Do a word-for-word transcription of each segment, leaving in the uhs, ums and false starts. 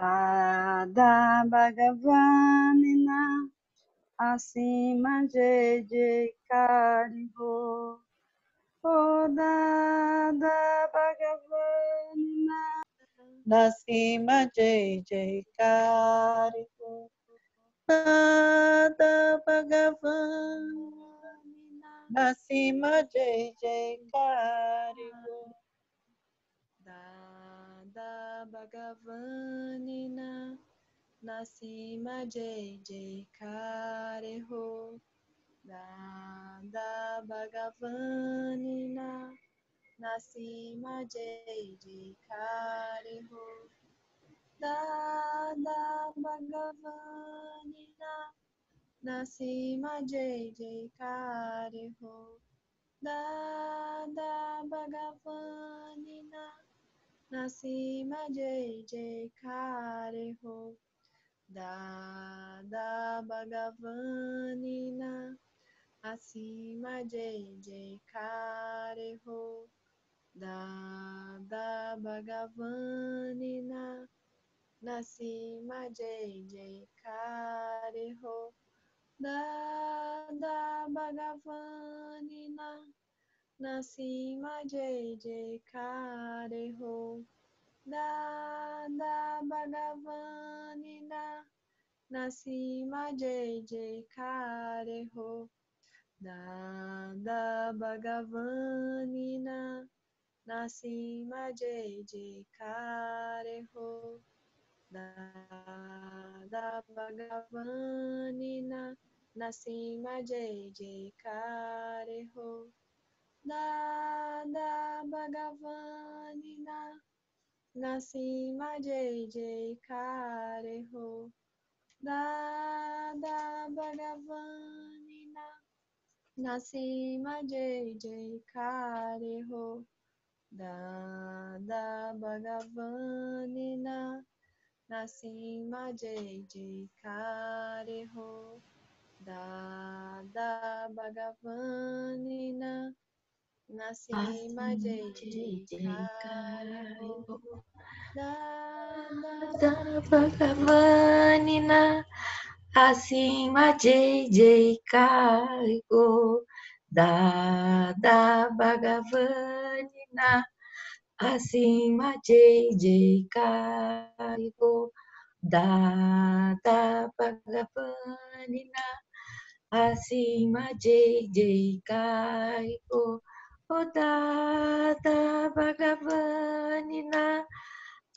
Dada Bhagwanina Asima Jai Jai Kari Ho. O Dada Bhagwanina Asima Jai Jai Kari Ho. Dada Bhagwanina Asima Jai Jai Kari Ho. Dada Bhagwanina Nasima Jai Jai Kare Ho. Dada Bhagwanina Nasima Jai Jai Kare Ho. Dada Bhagwanina Nasima Jai Jai Kare Ho. Dada Bhagwanina Nasima Jai Jai Kare Ho. Dada Bhagwanina Asima Jai Jai Kare Ho. Dada Bhagwanina Nasima Jai Jai Kare Ho. Dada Bhagwanina Nasima Jai Jai Kare Ho. Dada Bhagwanina Nasima Jai Jai Kare Ho. Dada Bhagwanina Nasima Jai Jai Kare Ho. Dada Bhagwanina Nasima Jai Jai Kare Ho. Dada Bhagwanina Nasima Jai Jai Kare Ho. Dada Bhagwanina Nasima Jai Jai Kare Ho. Dada Bhagwanina Nasima Jai Jai Kare Ho. Dada Bhagwanina Nasima Jai Jai Kare Ho. Dada Bhagwanina Asima Jai Jai Kare Ho. Dada Bhagwanina Asima Jai Jai Kare Ho. Dada Bhagwanina Asima Jai Jai Kare Ho. O Dada Bhagwanina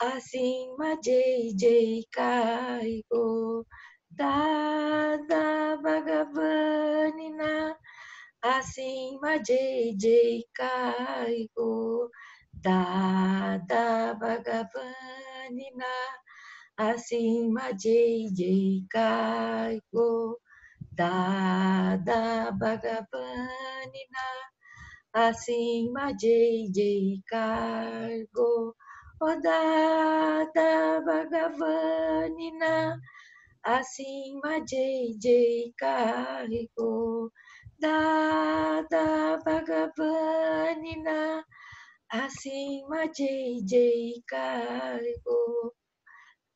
Asima Jai Jai Kare Ho. Dada Bhagwanina Asima Jai Jai Kare Ho. Dada Bhagwanina Asima Jai Jai Kare Ho. Dada Bhagwanina Asima Jai Jai Kare Ho. O Dada Bhagwanina Asima Jai Jai Kare Ho. Dada Bhagwanina Asima Jai Jai Kare Ho.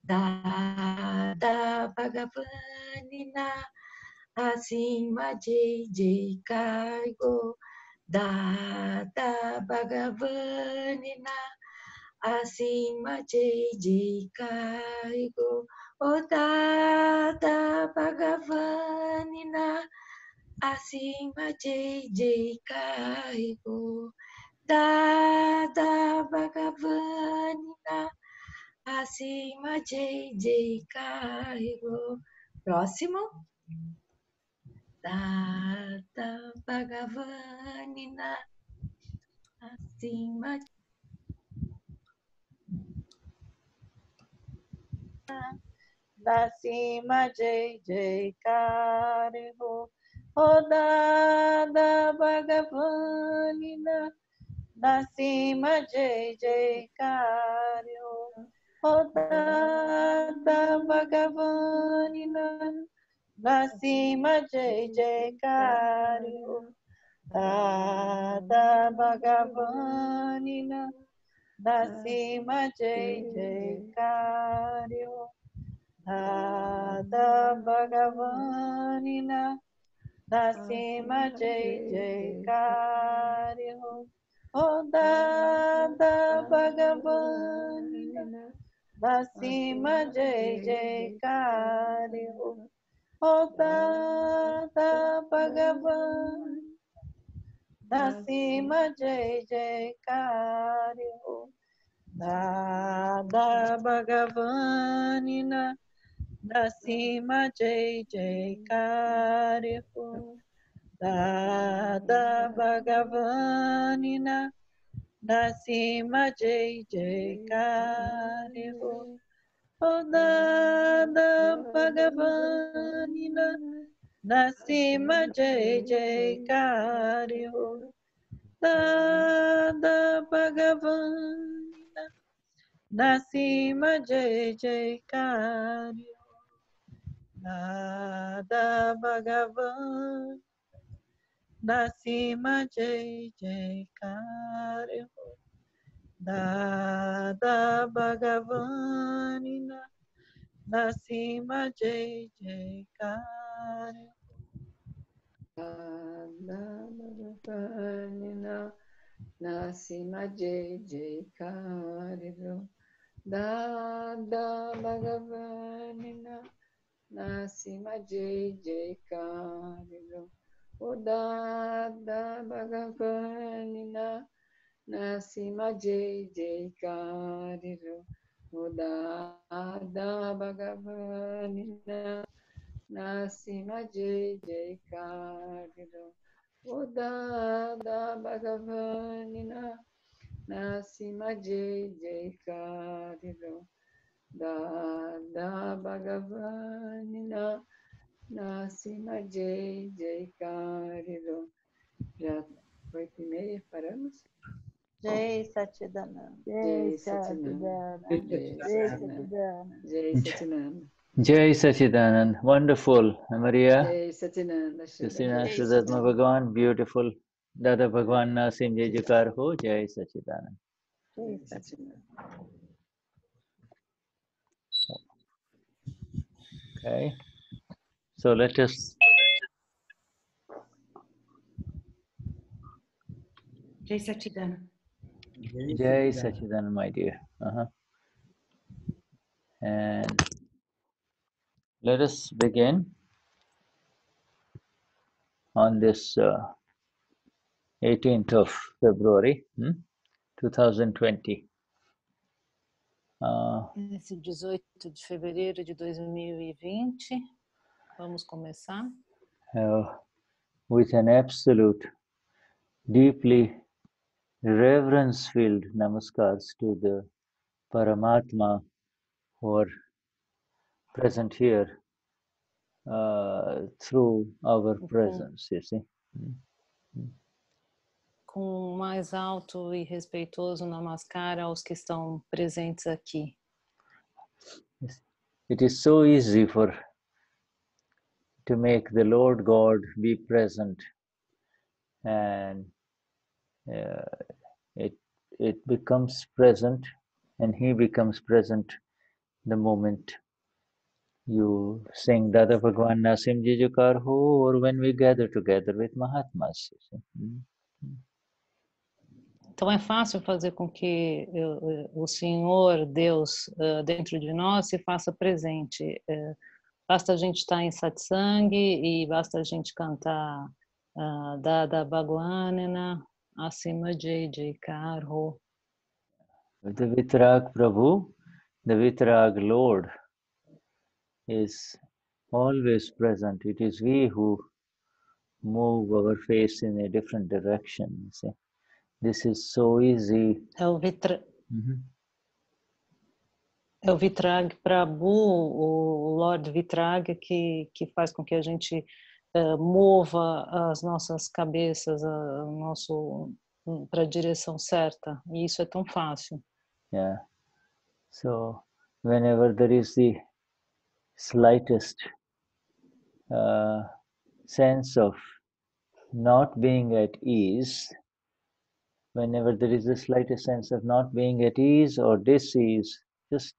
Dada Bhagwanina Asima Jai Jai Kare Ho. Dada Bhagwanina Asima Jai Jai Kare Ho. O Dada Bhagwanina Asima Jai Jai Kare Ho. Dada Bhagwanina Asima Jai Jai Kare Ho. Próximo. Dada Bhagwanina Asima Nasima Jai Jai Kare Ho. O Dada Bhagwanina Nasima Jai Jai Kare Ho. O Dada Bhagwanina Nasima Jai Jai Kare Ho. Dada Bhagwanina Nasima Jai Jai Karyo Dada Bhagwanina Nasima Jai Jai Karyo O Dada Bhagwanina Nasima Jai Jai Karyo O Dada Bhagwan Nasima Jai Jai Karyo Dada Bhagwanina Nasima Jai Jai Karyo Dada Bhagwanina Nasima Jai Jai Karyo O Dada Bhagwanina Nasima Jai Jai Karyo Dada Bhagwanina Nasima Jai Jai Karyo Dada Bhagwanina Nasima Jai Jai Karyo Dada Bhagwanina Nasima Jai Jai Karyo Dada Bhagwanina Nasima Jai Jai Karyo Dada Bhagwanina Nasima Jai Jai Karyo O Dada Bhagwanina Nasima Jai Jai Karyo O Dada Bhagwanina Nasima Jai Jai Karyo O Dada Bhagwanina Nasima Jai Jai Karyo Dada Bhagwanina Nasima Jai Jai Karyo. Já foi primeiro e paramos? Jai Sachchidanand. Jai Sachchidanand. Jai Sachchidanand. Jai Sachchidanand. Wonderful, Maria. Jai Sachchidanand. Siddha Bhagwan, beautiful. Dada Bhagwan Nasim Jai Jukar Ho. Jai Sachchidanand. Jai Sachchidanand. Okay. So let us. Jai Sachchidanand. Jai Sachchidanand, my dear. Uh-huh. And let us begin on this uh, eighteenth of February, hmm? twenty twenty. Uh, Esse dezoito de fevereiro de dois mil e vinte. Vamos começar. Uh, with an absolute, deeply reverence-filled namaskars to the Paramatma who are present here uh, through our okay. presence, you see. Com mais alto e respeitoso namaskara aos que estão presentes aqui. It is so easy for to make the Lord God be present, and uh, it it becomes present, and He becomes present the moment you sing Dada Bhagwan Nasim Ji Jukar Ho, or when we gather together with Mahatmas. Então é fácil fazer com que o Senhor Deus dentro de nós se faça presente. Basta a gente estar em Satsang e basta a gente cantar uh, Dada Bhagwanina Asima Jai Jai Karyo. The Vitrag Prabhu, the Vitrag Lord, is always present. It is we who move our face in a different direction. See? This is so easy. El Vitra... mm-hmm. É o Vitrag Prabhu, o Lord Vitrag, que, que faz com que a gente uh, mova as nossas cabeças uh, para a direção certa. E isso é tão fácil. Yeah. So, whenever there is the slightest uh, sense of not being at ease, Whenever there is the slightest sense of not being at ease or dis-ease, just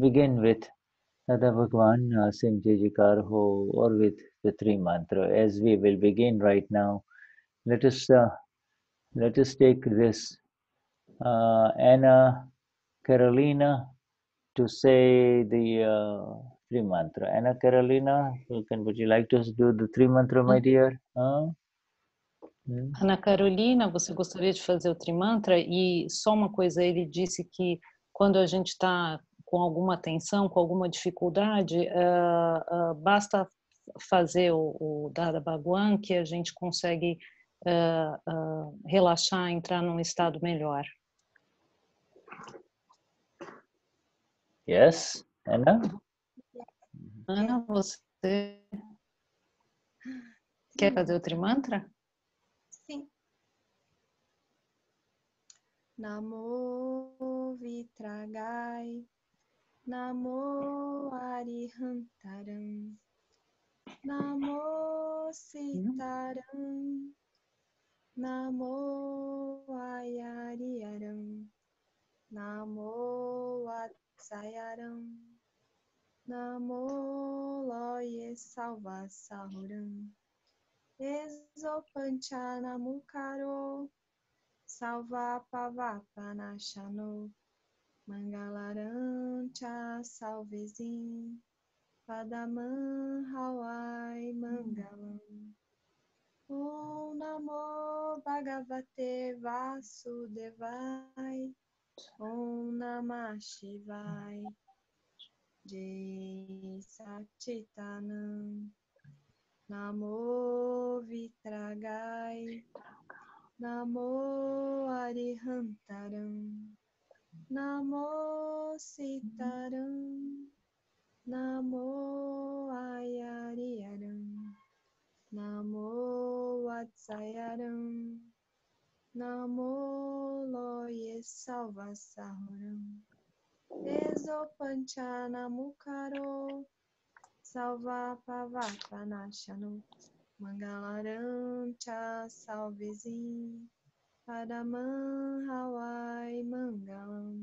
begin with Dada Bhagwan Asim Jijikar Ho or with the Trimantra. As we will begin right now, let us uh, let us take this uh, Ana Carolina to say the uh, Trimantra. Ana Carolina, can, would you like to do the Trimantra, my dear? Huh? Hum. Ana Carolina, você gostaria de fazer o Trimantra? E só uma coisa, ele disse que quando a gente está com alguma tensão, com alguma dificuldade, uh, uh, basta fazer o, o Dada Bhagwan que a gente consegue uh, uh, relaxar, entrar num estado melhor. Yes, Ana? Ana, você quer fazer o Trimantra? Namo Vitragai, Namo Arihantaram, Namo Sitaram, Namo Ayariaram, Namo Atsayaram, Namo Loye Salvasahuram, Exopanchanamucaro, Salva Pavapanashano, Mangalarancha Salvezim, Padaman Hawai Mangalam. Om Namo Bhagavate Vasudevai, Om Namah Shivai, Jai Sachchidanand, Namo Vitragai, Namo Arihantaram, Namo Sitaram, Namo Ayariaram, Namo Atsayaram, Namo Loye Salvasahuram, Exopanchanamucaro, Salva Pavapanashanu, Mangalarancha Salvezim, Padaman Hawai Mangalam.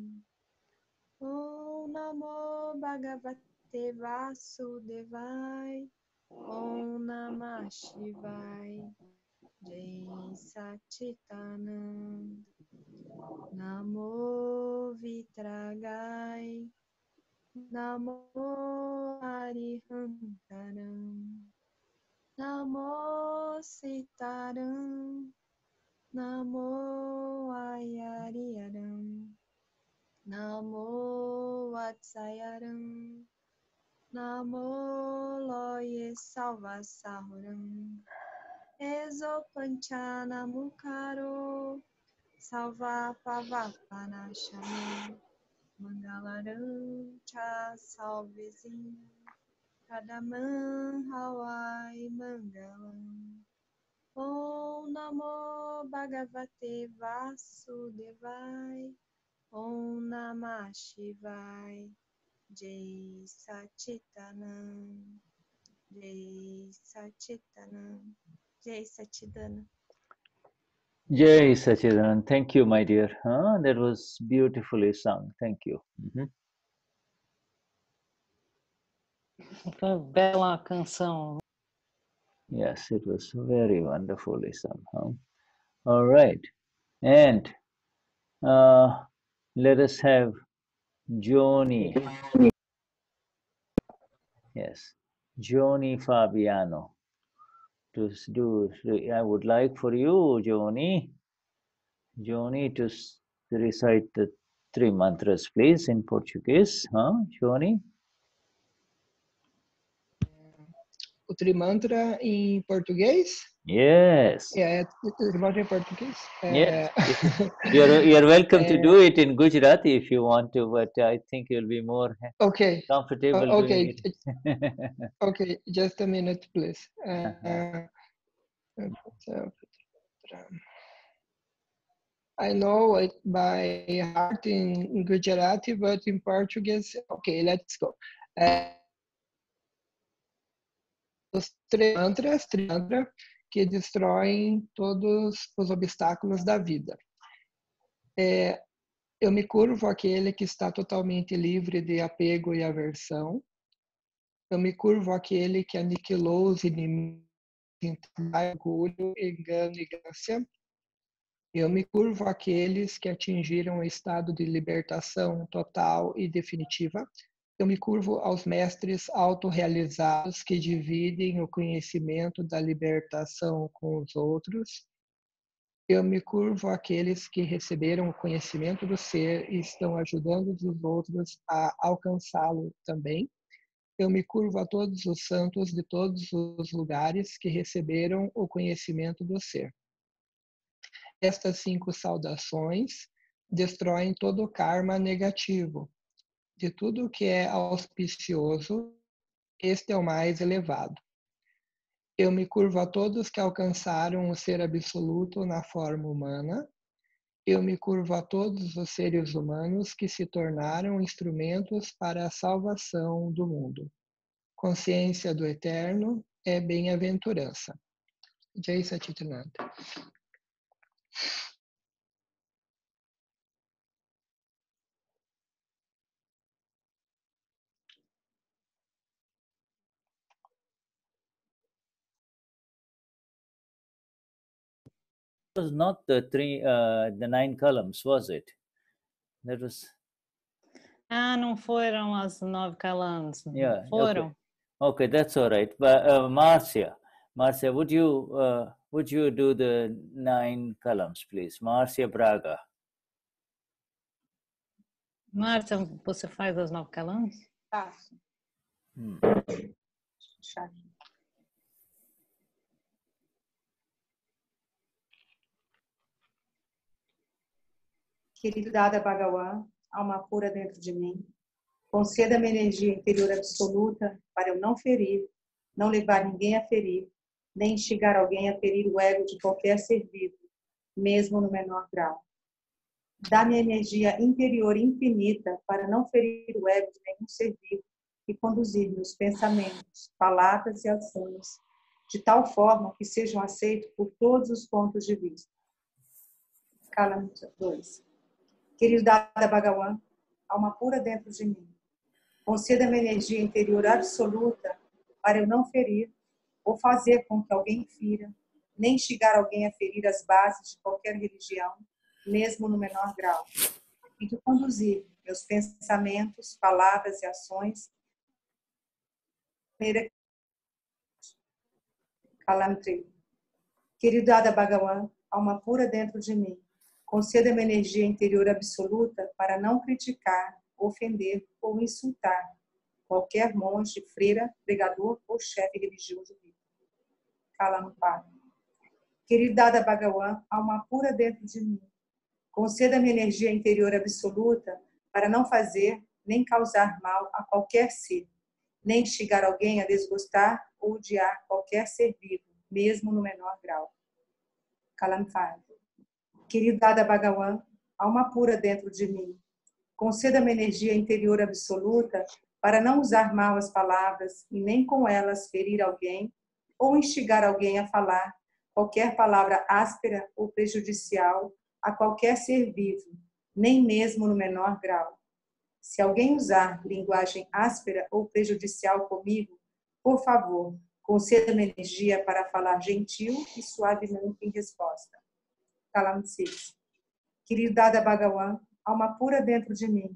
Om Namo Bhagavate Vasudevai, Om Namah Shivai, Jai Sachchidanand, Namo Vitragai, Namo Arihantaram, Namo Sitaram, Namo Ayariaram, Namo Atsayaram, Namo Loye Salvasahuram, Exopanchanamucaro, Salva Pavapanashano, Mangalarancha Salvezim, Padaman Hawai Mangalam. Om Namo Bhagavate Vasudevai, Om Namah Shivai, Jai Sachchidanand, Jai Sachchidanand, Jai Sachchidanand. Jai Sachchidanand. Thank you, my dear. Huh? That was beautifully sung. Thank you. Mm-hmm. Bela canção. Yes, it was very wonderfully somehow. All right, and uh, let us have Joni. Yes, Joni Fabiano. To do, I would like for you, Joni, Joni, to recite the three mantras, please, in Portuguese, huh, Joni? O Trimantra em português? Yes. Yeah, Trimantra em português. Yes. You're, you're welcome to do it in Gujarati if you want to, but I think you'll be more okay. comfortable uh, okay. doing it. Okay, just a minute, please. Uh, uh-huh. I know it by heart in Gujarati, but in Portuguese, okay, let's go. Uh, Os Trimantras, Trimantra, que destroem todos os obstáculos da vida. é, eu me curvo àquele que está totalmente livre de apego e aversão. Eu me curvo àquele que aniquilou os inimigos, orgulho, engano e ganância. Eu me curvo àqueles que atingiram o estado de libertação total e definitiva. Eu me curvo aos mestres autorrealizados que dividem o conhecimento da libertação com os outros. Eu me curvo àqueles que receberam o conhecimento do ser e estão ajudando os outros a alcançá-lo também. Eu me curvo a todos os santos de todos os lugares que receberam o conhecimento do ser. Estas cinco saudações destroem todo o karma negativo. De tudo o que é auspicioso, este é o mais elevado. Eu me curvo a todos que alcançaram o ser absoluto na forma humana. Eu me curvo a todos os seres humanos que se tornaram instrumentos para a salvação do mundo. Consciência do eterno é bem-aventurança. Jai Sachchidanand. Was not the three, uh, the nine columns, was it? That was. Ah, não foram as nove columns. Yeah. Foram. Okay. Okay, that's all right. But uh, Marcia, Marcia, would you uh, would you do the nine columns, please, Marcia Braga? Marcia, você faz as nove columns? Faço. Hmm. Querido Dada Bhagwan, alma pura dentro de mim, conceda-me energia interior absoluta para eu não ferir, não levar ninguém a ferir, nem instigar alguém a ferir o ego de qualquer ser vivo, mesmo no menor grau. Dá-me energia interior infinita para não ferir o ego de nenhum ser vivo e conduzir meus pensamentos, palavras e ações de tal forma que sejam aceitos por todos os pontos de vista. Kalams dois. Querido Dada Bhagwan, alma pura dentro de mim, conceda-me energia interior absoluta para eu não ferir ou fazer com que alguém fira, nem instigar alguém a ferir as bases de qualquer religião, mesmo no menor grau, e de conduzir meus pensamentos, palavras e ações. Calamity. Querido Dada Bhagwan, alma pura dentro de mim, conceda-me energia interior absoluta para não criticar, ofender ou insultar qualquer monge, freira, pregador ou chefe religioso vivo. Kalampa. Querido Dada Bhagwan, alma pura dentro de mim, conceda-me energia interior absoluta para não fazer nem causar mal a qualquer ser, nem instigar alguém a desgostar ou odiar qualquer ser vivo, mesmo no menor grau. Kalampa. Querido Dada Bhagwan, alma pura dentro de mim, conceda-me energia interior absoluta para não usar mal as palavras e nem com elas ferir alguém ou instigar alguém a falar qualquer palavra áspera ou prejudicial a qualquer ser vivo, nem mesmo no menor grau. Se alguém usar linguagem áspera ou prejudicial comigo, por favor, conceda-me energia para falar gentil e suavemente em resposta. Querido Dada Bhagwan, alma pura dentro de mim,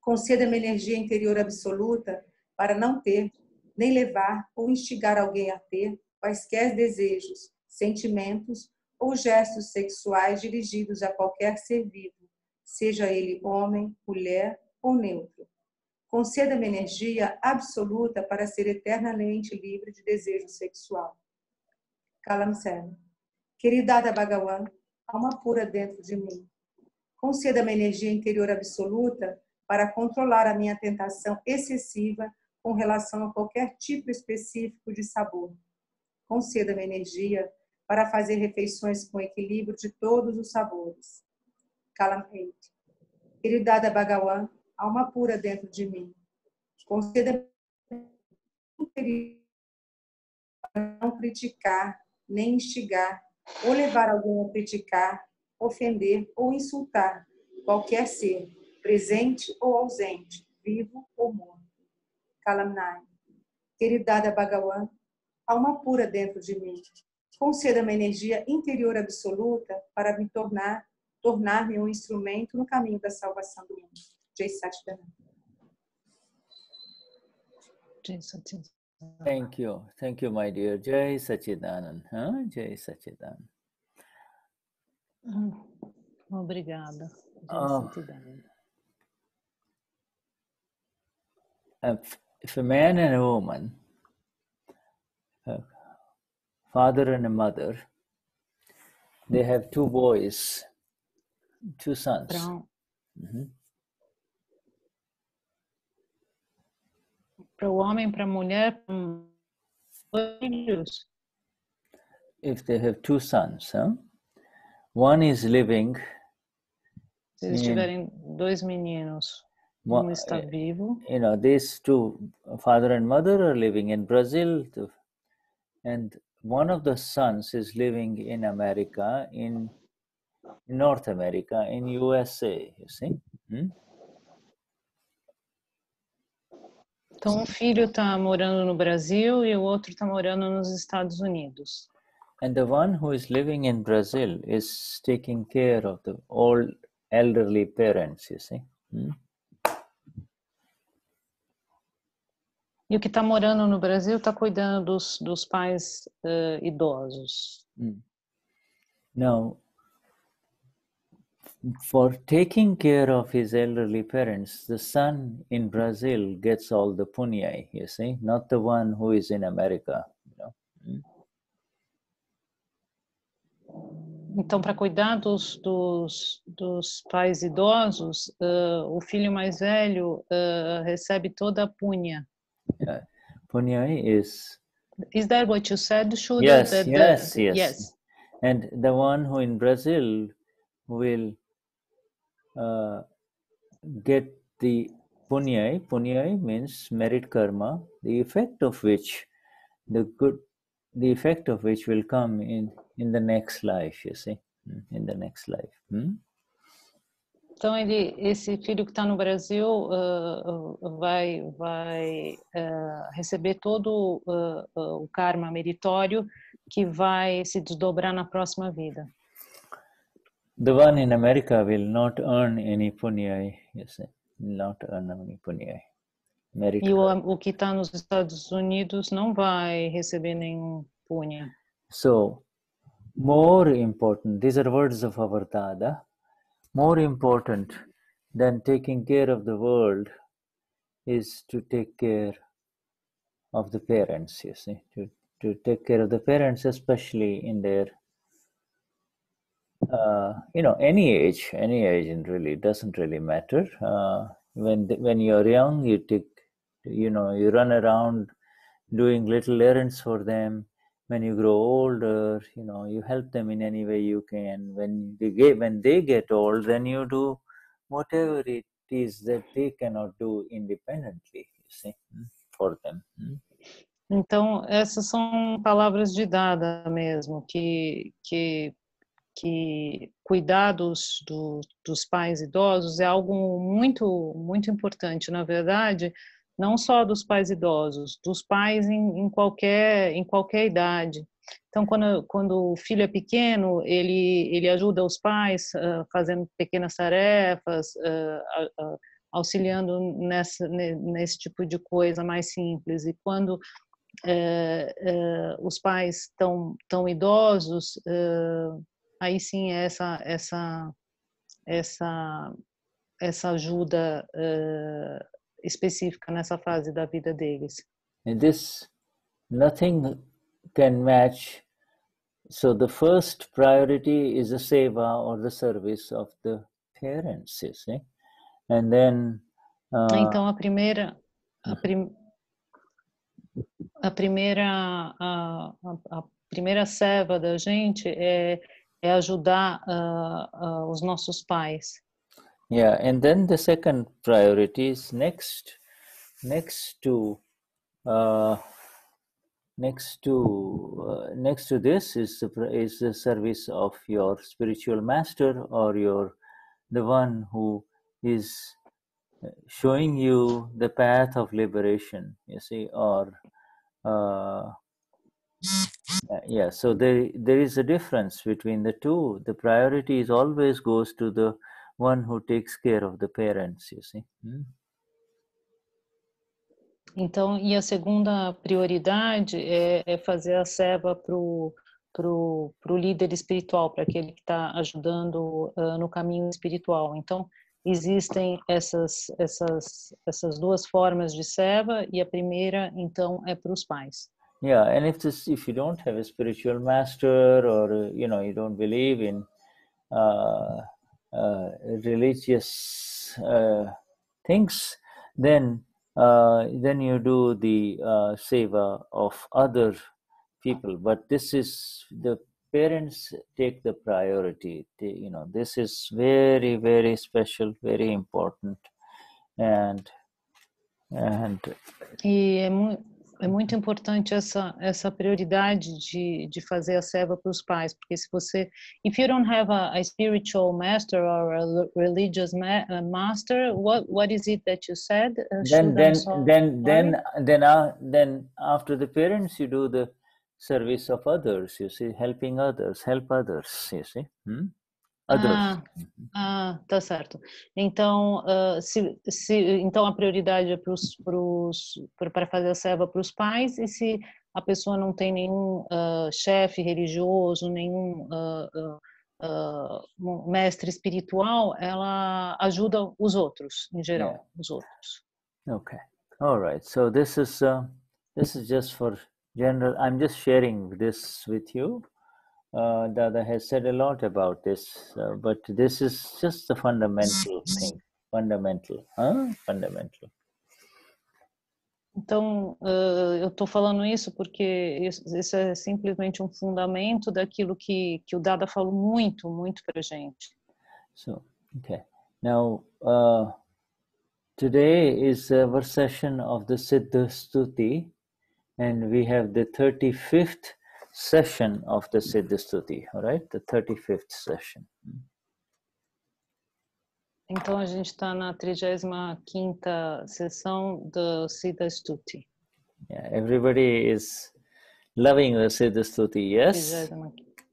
conceda-me energia interior absoluta para não ter, nem levar ou instigar alguém a ter quaisquer desejos, sentimentos ou gestos sexuais dirigidos a qualquer ser vivo, seja ele homem, mulher ou neutro. Conceda-me energia absoluta para ser eternamente livre de desejo sexual. Kalamsena. Querido Dada Bhagwan, alma pura dentro de mim, conceda-me energia interior absoluta para controlar a minha tentação excessiva com relação a qualquer tipo específico de sabor. Conceda-me energia para fazer refeições com equilíbrio de todos os sabores. Kalam eight. Querido Dada Bhagwan, alma pura dentro de mim, conceda-me para não criticar, nem instigar, ou levar alguém a criticar, ofender ou insultar qualquer ser, presente ou ausente, vivo ou morto. Kalamnai. Querida Dada Bhagwan, há uma pura dentro de mim. Conceda-me a energia interior absoluta para me tornar, tornar-me um instrumento no caminho da salvação do mundo. Jai Sachchidanand. Jai Sachchidanand. Thank you. Thank you, my dear. Jai Sachchidanand. Huh? Jai Sachchidanand. Obrigada. Um, if a man and a woman, a father and a mother, they have two boys, two sons. Mm-hmm. Para o homem, para a mulher, para filhos. If they have two sons, huh? One is living. Se eles tiverem dois meninos, um está vivo. You know, these two, father and mother, are living in Brazil, and one of the sons is living in America, in North America, in U S A. You see? Hmm? Então, um filho está morando no Brasil e o outro está morando nos Estados Unidos. And the one who is living in Brazil is taking care of the old elderly parents, you see. Hmm? E o que está morando no Brasil está cuidando dos, dos pais uh, idosos. Hmm. Now, for taking care of his elderly parents, the son in Brazil gets all the punya, you see, not the one who is in America. You know? Hmm? Então, para cuidar dos, dos, dos pais idosos, uh, o filho mais velho uh, recebe toda a punya. Yeah. Punya is... Is that what you said, Shuddha? Yes, that, yes, that, yes, yes. And the one who in Brazil will uh, get the punya. Punya means merit karma, the effect of which, the good, the effect of which will come in in the next life, you see, in the next life. Hmm? Então ele, esse filho que está no Brasil uh, vai vai uh, receber todo uh, uh, o karma meritório que vai se desdobrar na próxima vida. The one in America will not earn any punya, you see, not earn any punya. Merit. E o, o que está nos Estados Unidos não vai receber nenhum punya. So, more important, these are words of our Dada, more important than taking care of the world is to take care of the parents, you see, to, to take care of the parents, especially in their Uh, you know, any age, any age, and really doesn't really matter. Uh, when the, when you're young, you take, you know, you run around doing little errands for them. When you grow older, you know, you help them in any way you can. When they get, when they get old, then you do whatever it is that they cannot do independently, you see, for them. Então, essas são palavras de Dada mesmo, que que que cuidar dos, do, dos pais idosos é algo muito, muito importante, na verdade, não só dos pais idosos, dos pais em, em, qualquer, em qualquer idade. Então, quando, quando o filho é pequeno, ele, ele ajuda os pais uh, fazendo pequenas tarefas, uh, uh, auxiliando nessa, nesse tipo de coisa mais simples. E quando uh, uh, os pais tão, tão idosos, uh, aí sim essa essa essa essa ajuda uh, específica nessa fase da vida deles. And this nothing can match. So the first priority is the seva or the service of the parents, you see? And then uh, então a primeira a, prim, a primeira a, a, a primeira seva da gente é é ajudar uh, uh, os nossos pais. Yeah, and then the second priority is next, next to uh, Next to uh, next to this is the is the service of your spiritual master, or your the one who is showing you the path of liberation. You see, or uh, yeah. So there there is a difference between the two. The priority is always goes to the one who takes care of the parents. You see. Hmm? Então, e a segunda prioridade é, é fazer a seva para o líder espiritual, para aquele que está ajudando uh, no caminho espiritual. Então, existem essas, essas, essas duas formas de seva, e a primeira, então, é para os pais. Yeah, and if this, if you don't have a spiritual master, or you know, you don't believe in uh, uh, religious uh, things, then Uh, then you do the uh, seva of other people, but this is the parents take the priority. They, you know, this is very, very special, very important, and and. E é, mu é muito importante essa essa prioridade de de fazer a seva para os pais, porque se você if you don't have a, a spiritual master or a religious ma a master, what what is it that you said? Uh, then then then then then, uh, then after the parents, you do the service of others. You see, helping others, help others. You see. Hmm? Ah, ah, tá certo. Então, uh, se, se, então a prioridade é para fazer a seva para os pais, e se a pessoa não tem nenhum uh, chefe religioso, nenhum uh, uh, uh, mestre espiritual, ela ajuda os outros, em geral, yeah. os outros. Okay, all right. So this is uh, this is just for general. I'm just sharing this with you. Uh, Dada has said a lot about this, uh, but this is just the fundamental thing. Fundamental, huh? Fundamental. Então, uh, eu estou falando isso porque isso, isso é simplesmente um fundamento daquilo que que o Dada falou muito, muito para gente. So, okay. Now, uh, today is our session of the Siddha Stuti, and we have the thirty-fifth. Session of the Siddha Stuti, all right? The thirty-fifth session. Então a gente está na trigésima quinta sessão do Siddha Stuti. Yeah, everybody is loving the Siddha Stuti, yes?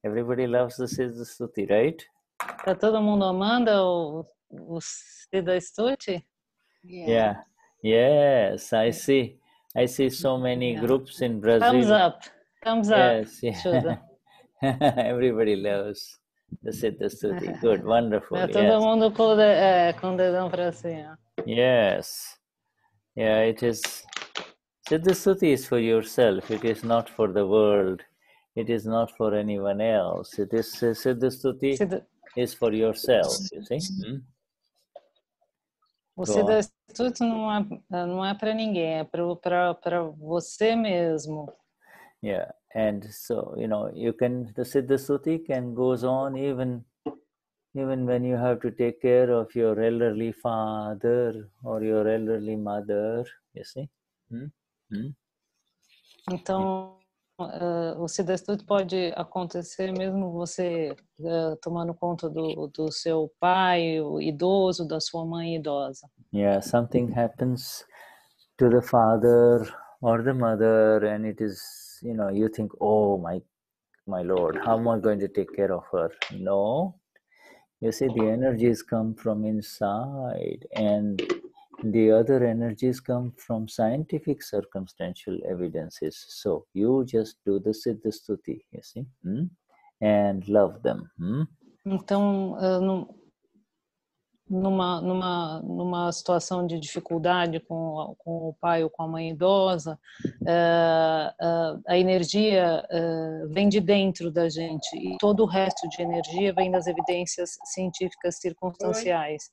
Everybody loves the Siddha Stuti, right? Tá todo mundo amando o, o Siddha Stuti? Yeah. yeah. Yes, I see. I see so many yeah. groups in Brazil. Thumbs up. Thumbs up. Yes, yeah. Everybody loves the Siddha Stuti. Good, wonderful. Yes. Todo mundo pode, é, com dedão pra cima. Yes. Yeah, it is. Siddha Stuti is for yourself. It is not for the world. It is not for anyone else. It is uh, Siddha Stuti Siddha. is for yourself. You see? Hmm? O Siddha Stuti não é, não é para ninguém. É para para você mesmo. Yeah, and so you know you can the Siddha Stuti can goes on even even when you have to take care of your elderly father or your elderly mother. You see? Hmm? Hmm? Então uh, o Siddha Stuti pode acontecer mesmo você uh, tomando conta do do seu pai o idoso, da sua mãe idosa. Yeah, something happens to the father or the mother, and it is. You know, you think, oh my, my Lord, how am I going to take care of her? No, you see, the energies come from inside, and the other energies come from scientific circumstantial evidences. So you just do the Siddha Stuti, you see, hmm? and love them. Hmm? Então, uh, no, numa numa numa situação de dificuldade com com o pai ou com a mãe idosa, uh, uh, a energia uh, vem de dentro da gente, e todo o resto de energia vem das evidências científicas circunstanciais.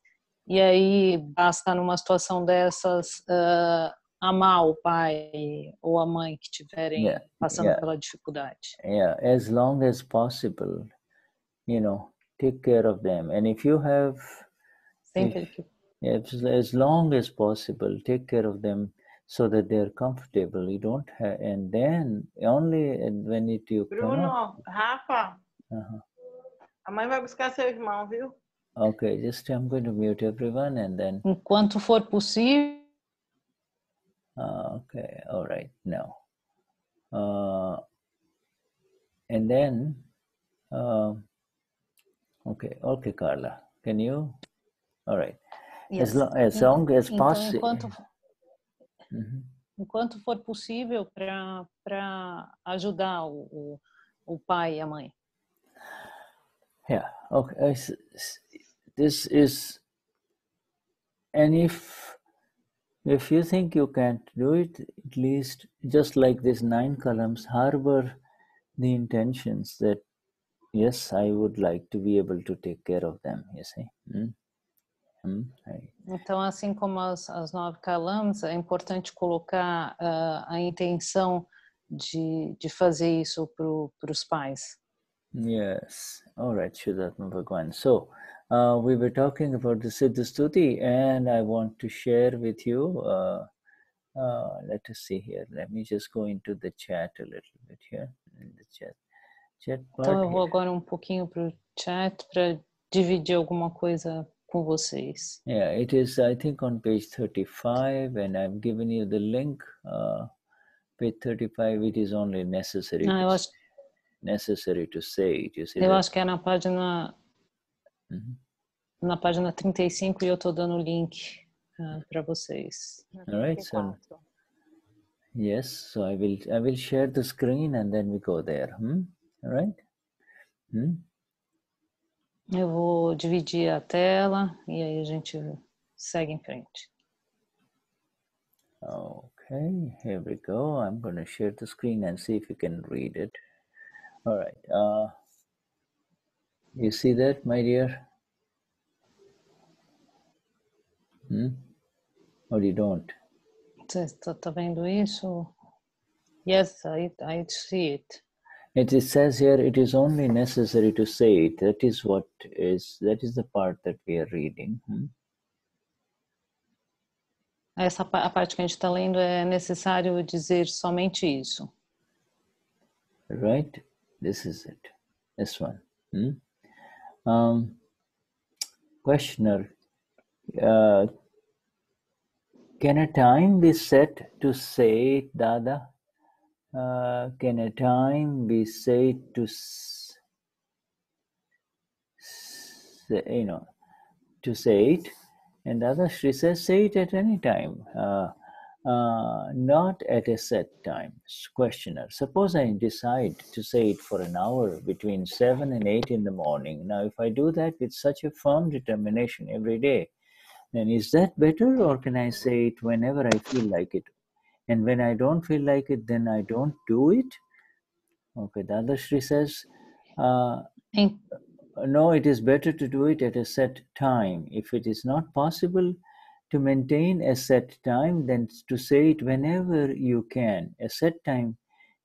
Oi. E aí basta numa situação dessas uh, amar o pai ou a mãe que tiverem yeah. passando yeah. pela dificuldade. Yeah, as long as possible, you know, take care of them, and if you have If, as long as possible, take care of them. so that they're comfortable. You don't have, and then only when it you Bruno, cannot, Rafa. Uh-huh. A mãe vai buscar seu irmão, viu? Okay, just I'm going to mute everyone and then. Enquanto for possível. Uh, okay, all right, now. Uh, and then, uh, okay, okay, Carla, can you? All right. Yes. As long as, long as então, possible. Enquanto, uh-huh. enquanto for possível para para ajudar o, o, o pai e a mãe. Yeah, okay. This is, and if if you think you can't do it, at least just like these nine columns, harbor the intentions that, yes, I would like to be able to take care of them, you see. Hmm? Hmm? I... Então, assim como as, as nove columns, é importante colocar uh, a intenção de, de fazer isso para os pais. Yes. All right, Siddha Bhagwan. So, uh, we were talking about the Siddha Stuti, and I want to share with you, uh, uh, let us see here, let me just go into the chat a little bit here, in the chat, chat part. Então, eu vou agora um pouquinho para o chat para dividir alguma coisa com vocês. Yeah, it is, I think, on page thirty-five, and I've given you the link, uh, page thirty-five, it is only necessary. Ah, eu acho necessary to say it. Eu acho que é na página uh-huh. na página trinta e cinco e eu estou dando o link uh, para vocês. All right, so yes, so I will I will share the screen and then we go there. Hmm? All right. Hmm? Eu vou dividir a tela e aí a gente segue em frente. Okay, here we go. I'm going to share the screen and see if you can read it. All right. Uh, you see that, my dear? Hmm? Or you don't? Tá vendo isso? Yes, I, I see it. It is, says here, it is only necessary to say it. That is what is, that is the part that we are reading. Hmm? Essa a parte que a gente está lendo é necessário dizer somente isso. Right? This is it. This one. Hmm? Um, questioner, uh, can a time be set to say it, Dada? Uh, can a time be said to say, you know, to say it? And Dada Shri says, say it at any time. Uh, Uh, not at a set time. Questioner, suppose I decide to say it for an hour between seven and eight in the morning. Now, if I do that with such a firm determination every day, then is that better, or can I say it whenever I feel like it? And when I don't feel like it, then I don't do it? Okay, Dada Shri says, uh, no, it is better to do it at a set time. If it is not possible to maintain a set time, then to say it whenever you can. A set time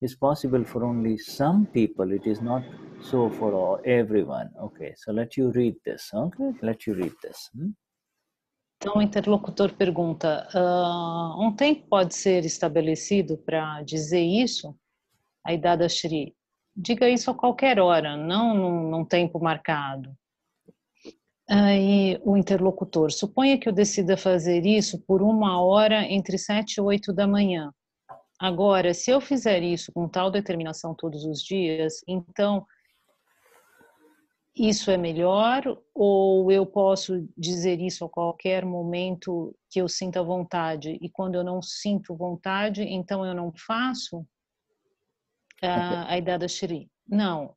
is possible for only some people. It is not so for all, everyone. Okay, so let you read this. Okay, let you read this. Hmm? Então, o interlocutor pergunta, uh, um tempo pode ser estabelecido para dizer isso? Aí Dada Shri, diga isso a qualquer hora, não num, num tempo marcado. Aí o interlocutor, suponha que eu decida fazer isso por uma hora entre sete e oito da manhã. Agora, se eu fizer isso com tal determinação todos os dias, então isso é melhor, ou eu posso dizer isso a qualquer momento que eu sinta vontade, e quando eu não sinto vontade, então eu não faço? Ah, aí Dada Shri, não.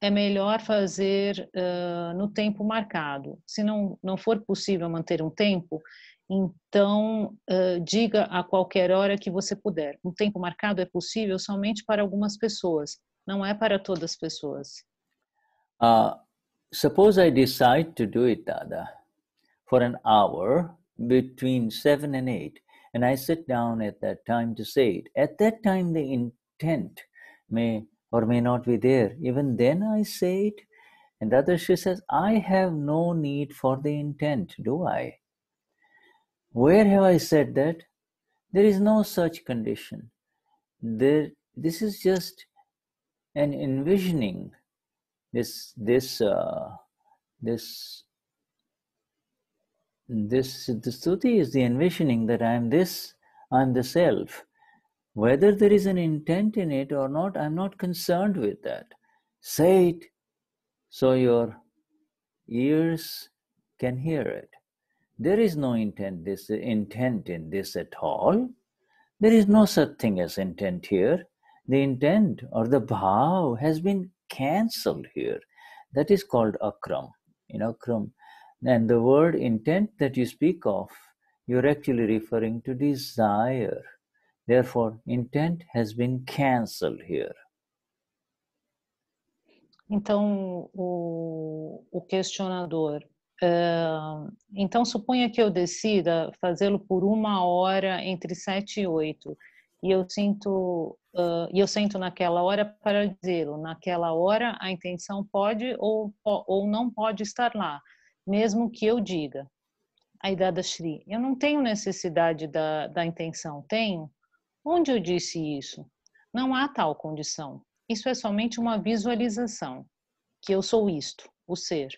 É melhor fazer uh, no tempo marcado. Se não, não for possível manter um tempo, então uh, diga a qualquer hora que você puder. Um tempo marcado é possível somente para algumas pessoas, não é para todas as pessoas. Uh, suppose I decide to do it, Dada, for an hour between seven and eight, and I sit down at that time to say it. At that time, the intent may or may not be there. Even then I say it. And the other, she says, I have no need for the intent, do I? Where have I said that? There is no such condition. There, this is just an envisioning. This, this, uh, this, this Siddha Stuti is the envisioning that I am this, I am the self. Whether there is an intent in it or not, I am not concerned with that. Say it so your ears can hear it. There is no intent, this, intent in this at all. There is no such thing as intent here. The intent or the bhava has been cancelled here. That is called akram. In akram, and the word intent that you speak of, you're actually referring to desire. Therefore, intent has been cancelled here. Então, o, o questionador. Uh, então, suponha que eu decida fazê-lo por uma hora entre sete e oito. E eu sinto, uh, eu sinto naquela hora para dizê-lo. Naquela hora, a intenção pode ou, ou não pode estar lá, mesmo que eu diga. Aí, Dada Shri, eu não tenho necessidade da, da intenção. Tenho? Onde eu disse isso? Não há tal condição. Isso é somente uma visualização, que eu sou isto, o ser.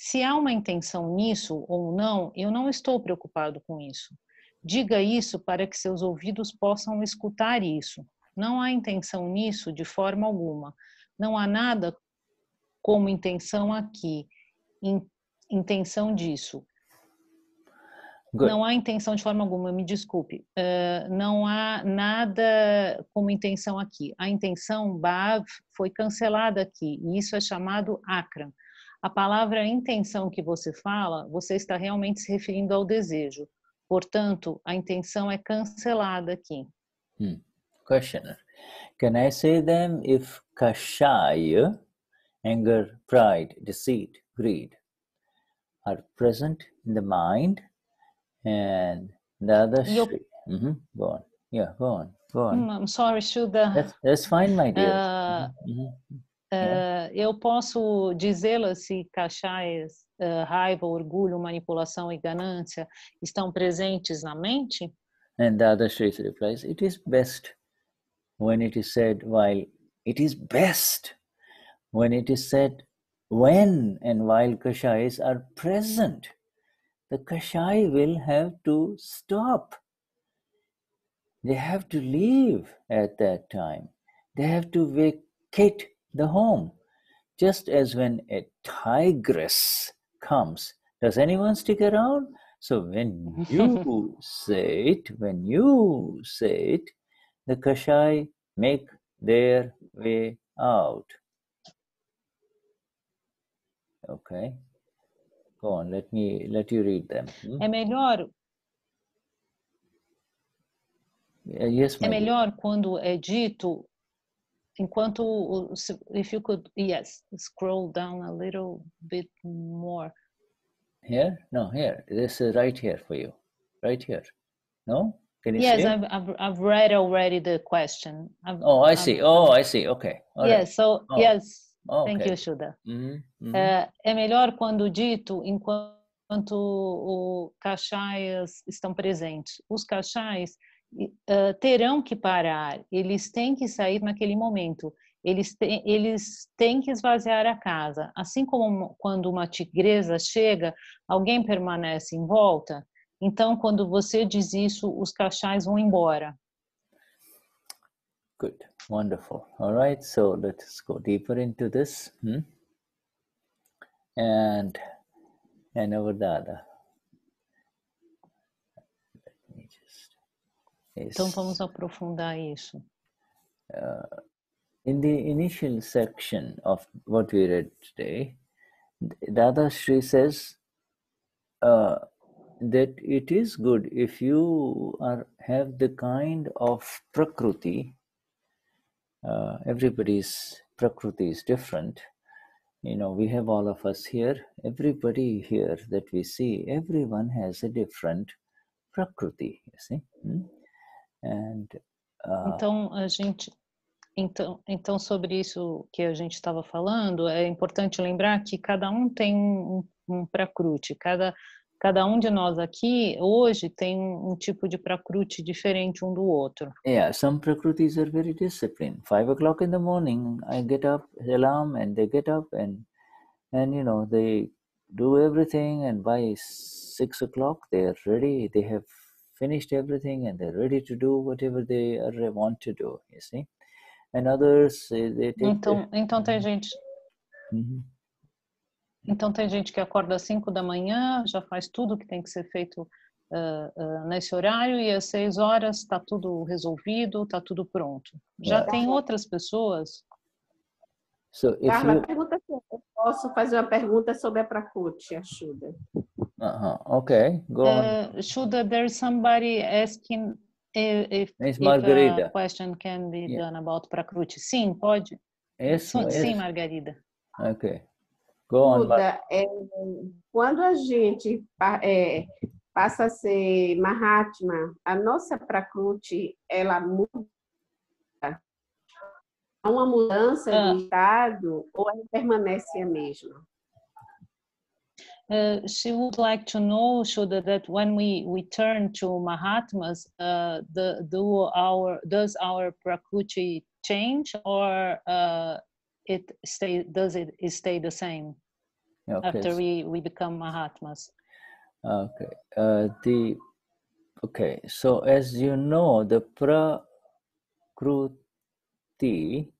Se há uma intenção nisso ou não, eu não estou preocupado com isso. Diga isso para que seus ouvidos possam escutar isso. Não há intenção nisso de forma alguma. Não há nada como intenção aqui. In, intenção disso. Good. Não há intenção de forma alguma, me desculpe. Uh, não há nada como intenção aqui. A intenção Bhav foi cancelada aqui e isso é chamado Akram. A palavra intenção que você fala, você está realmente se referindo ao desejo. Portanto, a intenção é cancelada aqui. Hmm. Questioner. Can I say them if Kashaya, anger, pride, deceit, greed are present in the mind and the other Shri? Mm-hmm. Go on. Yeah, go on. Go on. I'm sorry, Shuddha. That's, that's fine, my dear. Uh, mm-hmm. Uh, eu posso dizê-la se Kashayas, uh, raiva, orgulho, manipulação e ganância estão presentes na mente? And the other Shri replies, it is best when it is said while, it is best when it is said when and while Kashayas are present. The Kashaya will have to stop. They have to leave at that time. They have to vacate the home, just as when a tigress comes. Does anyone stick around? So when you say it, when you say it, the Kashai make their way out. Okay, go on. Let me let you read them. Hmm? É melhor. Uh, yes, é melhor quando é dito. Enquanto, if you could, yes, scroll down a little bit more. Here? No, here. This is right here for you. Right here. No? Can you yes, see? Yes, I've, I've, I've read already the question. I've, oh, I I've, see. Oh, I see. Okay. All yes, right. so, oh. yes. Oh, okay. Thank you, Shuddha. Mm-hmm. uh, é melhor quando dito, enquanto os Kashayas estão presentes. Os Kashayas Uh, terão que parar, eles têm que sair naquele momento, eles, te, eles têm que esvaziar a casa, assim como quando uma tigresa chega, alguém permanece em volta. Então, quando você diz isso, os Kashais vão embora. Good, wonderful. All right, so let's go deeper into this. Hmm? And, and over the other. Então vamos aprofundar isso. Uh, in the initial section of what we read today, Dada Shri says uh, that it is good if you are, have the kind of Prakruti. Uh, everybody's Prakruti is different. You know, we have all of us here. Everybody here that we see, everyone has a different Prakruti, you see. Hmm? And, uh, então a gente então então sobre isso que a gente estava falando, é importante lembrar que cada um tem um, um prakruti, cada Cada um de nós aqui, hoje, tem um tipo de prakruti diferente um do outro. Yeah, some prakrutis are very disciplined. Five o'clock in the morning, I get up, alarm, and they get up and, and you know, they do everything, and by six o'clock they are ready, they have finished everything, and they're ready to do whatever they are, want to do, you see? And others, they take... Então, the... então tem gente... Mm-hmm. Então tem gente que acorda às cinco da manhã, já faz tudo que tem que ser feito uh, uh, nesse horário e às seis horas está tudo resolvido, está tudo pronto. Já yeah. tem outras pessoas. So Carla, you... pergunta aqui. Eu posso fazer uma pergunta sobre a prakruti, a Shuddha. Uh-huh. Okay, go on. Uh, Shuddha, there's somebody asking if, if a question can be yeah. done about prakruti. Sim, pode? Isso, Sim, isso. Margarida. Okay. Shuddha, é, quando a gente é, passa a ser Mahatma, a nossa prakruti, ela muda? Há uma mudança ah. de estado ou ela permanece a mesma? Uh, she would like to know, Shuddha, that when we, we turn to Mahatmas, uh, the, do our, does our prakruti change or... Uh, It stay, does it, it stay the same okay. after we, we become Mahatmas? Okay. Uh, the, okay. So as you know, the prakruti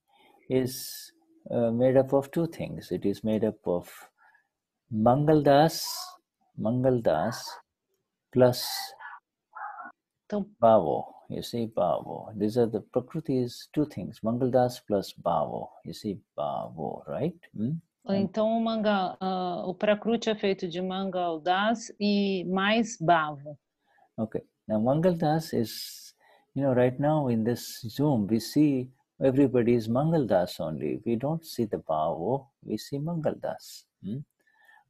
is uh, made up of two things. It is made up of Mangaldas, Mangaldas plus Bhavo. You see, Bhavo. These are the prakruti is two things. Mangaldas plus Bhavo. You see, Bhavo, right? Hmm? Então, o, manga, uh, o prakruti é feito de Mangaldas e mais Bhavo. Okay. Now, Mangaldas is, you know, right now in this Zoom, we see everybody is Mangaldas only. We don't see the Bhavo. We see Mangaldas. Hmm?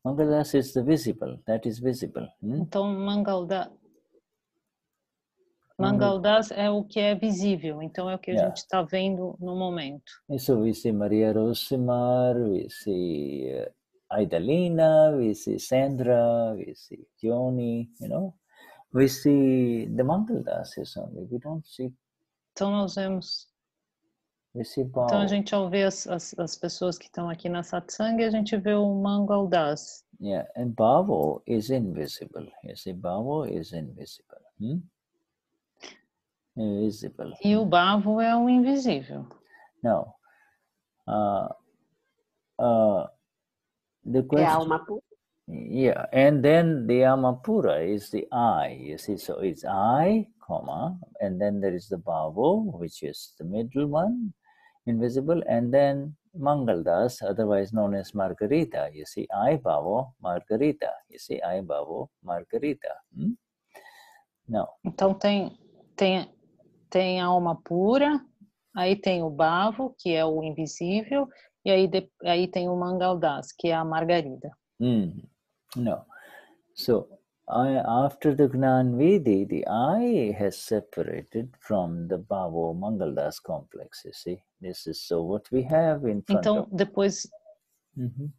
Mangaldas is the visible. That is visible. Hmm? Então, Mangaldas... Mangaldas é o que é visível, então é o que yeah. a gente está vendo no momento. So we see Maria Rosimar, we see Aidalina, we see Sandra, we see Joni, you know. We see the Mangaldas only, we don't see... Então nós vemos... We see Bhau. Então a gente ao ver as, as, as pessoas que estão aqui na Satsang, a gente vê o Mangaldas. Yeah, and Bhavo is invisible, you see, Bhavo is invisible. Hmm? Invisible. E o Bhavo é o invisível. Não. Uh, uh, the question. The yeah, and then the Amapura is the eye. You see, so it's eye, comma, and then there is the Bhavo, which is the middle one, invisible, and then Mangaldas, otherwise known as Margarita. You see, eye Bhavo, Margarita. You see, eye Bhavo, Margarita. Hmm? Não. Então tem tem Tem a alma pura, aí tem o Bhavo, que é o invisível, e aí, de, aí tem o Mangaldas, que é a Margarida. Mm. No. So, I, after the Gnan Vidi, the eye has separated from the Bhavo Mangaldas complex, you see. This is so what we have in front então, of... Depois, uh-huh.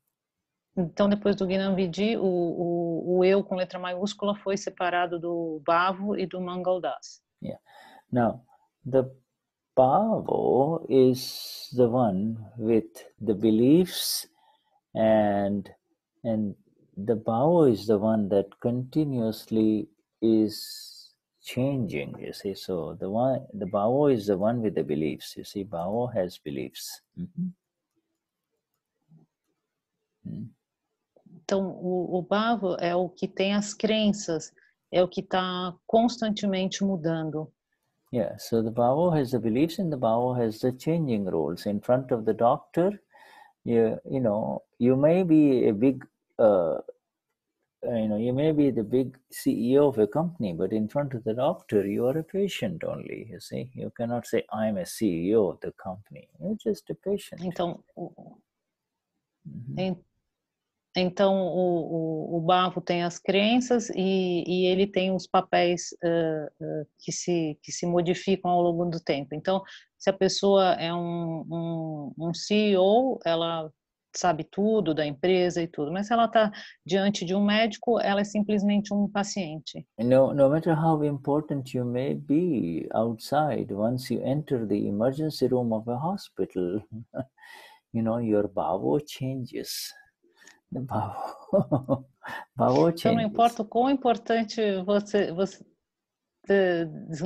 Então, depois do Gnan Vidi, o, o, o eu com letra maiúscula foi separado do Bhavo e do Mangaldas. Yeah. Now, the Bhavo is the one with the beliefs, and and the Bhavo is the one that continuously is changing, you see. So the one, the Bhavo is the one with the beliefs, you see. Bhavo has beliefs. Mm-hmm. Mm. Então, o, o Bhavo é o que tem as crenças, é o que está constantemente mudando. Yeah, so the Bhavo has the beliefs and the Bhavo has the changing roles. In front of the doctor, you, you know, you may be a big, uh, you know, you may be the big C E O of a company, but in front of the doctor, you are a patient only, you see. You cannot say, I'm a C E O of the company. You're just a patient. Então, mm-hmm. então o, o, o Bhavo tem as crenças e, e ele tem os papéis uh, uh, que, se, que se modificam ao longo do tempo. Então, se a pessoa é um, um, um C E O, ela sabe tudo da empresa e tudo, mas se ela está diante de um médico, ela é simplesmente um paciente. No, no matter how important you may be outside, once you enter the emergency room of a hospital, you know, your bhavo changes. The bhavo, bhavo changes. Então, não importa o quão importante você, você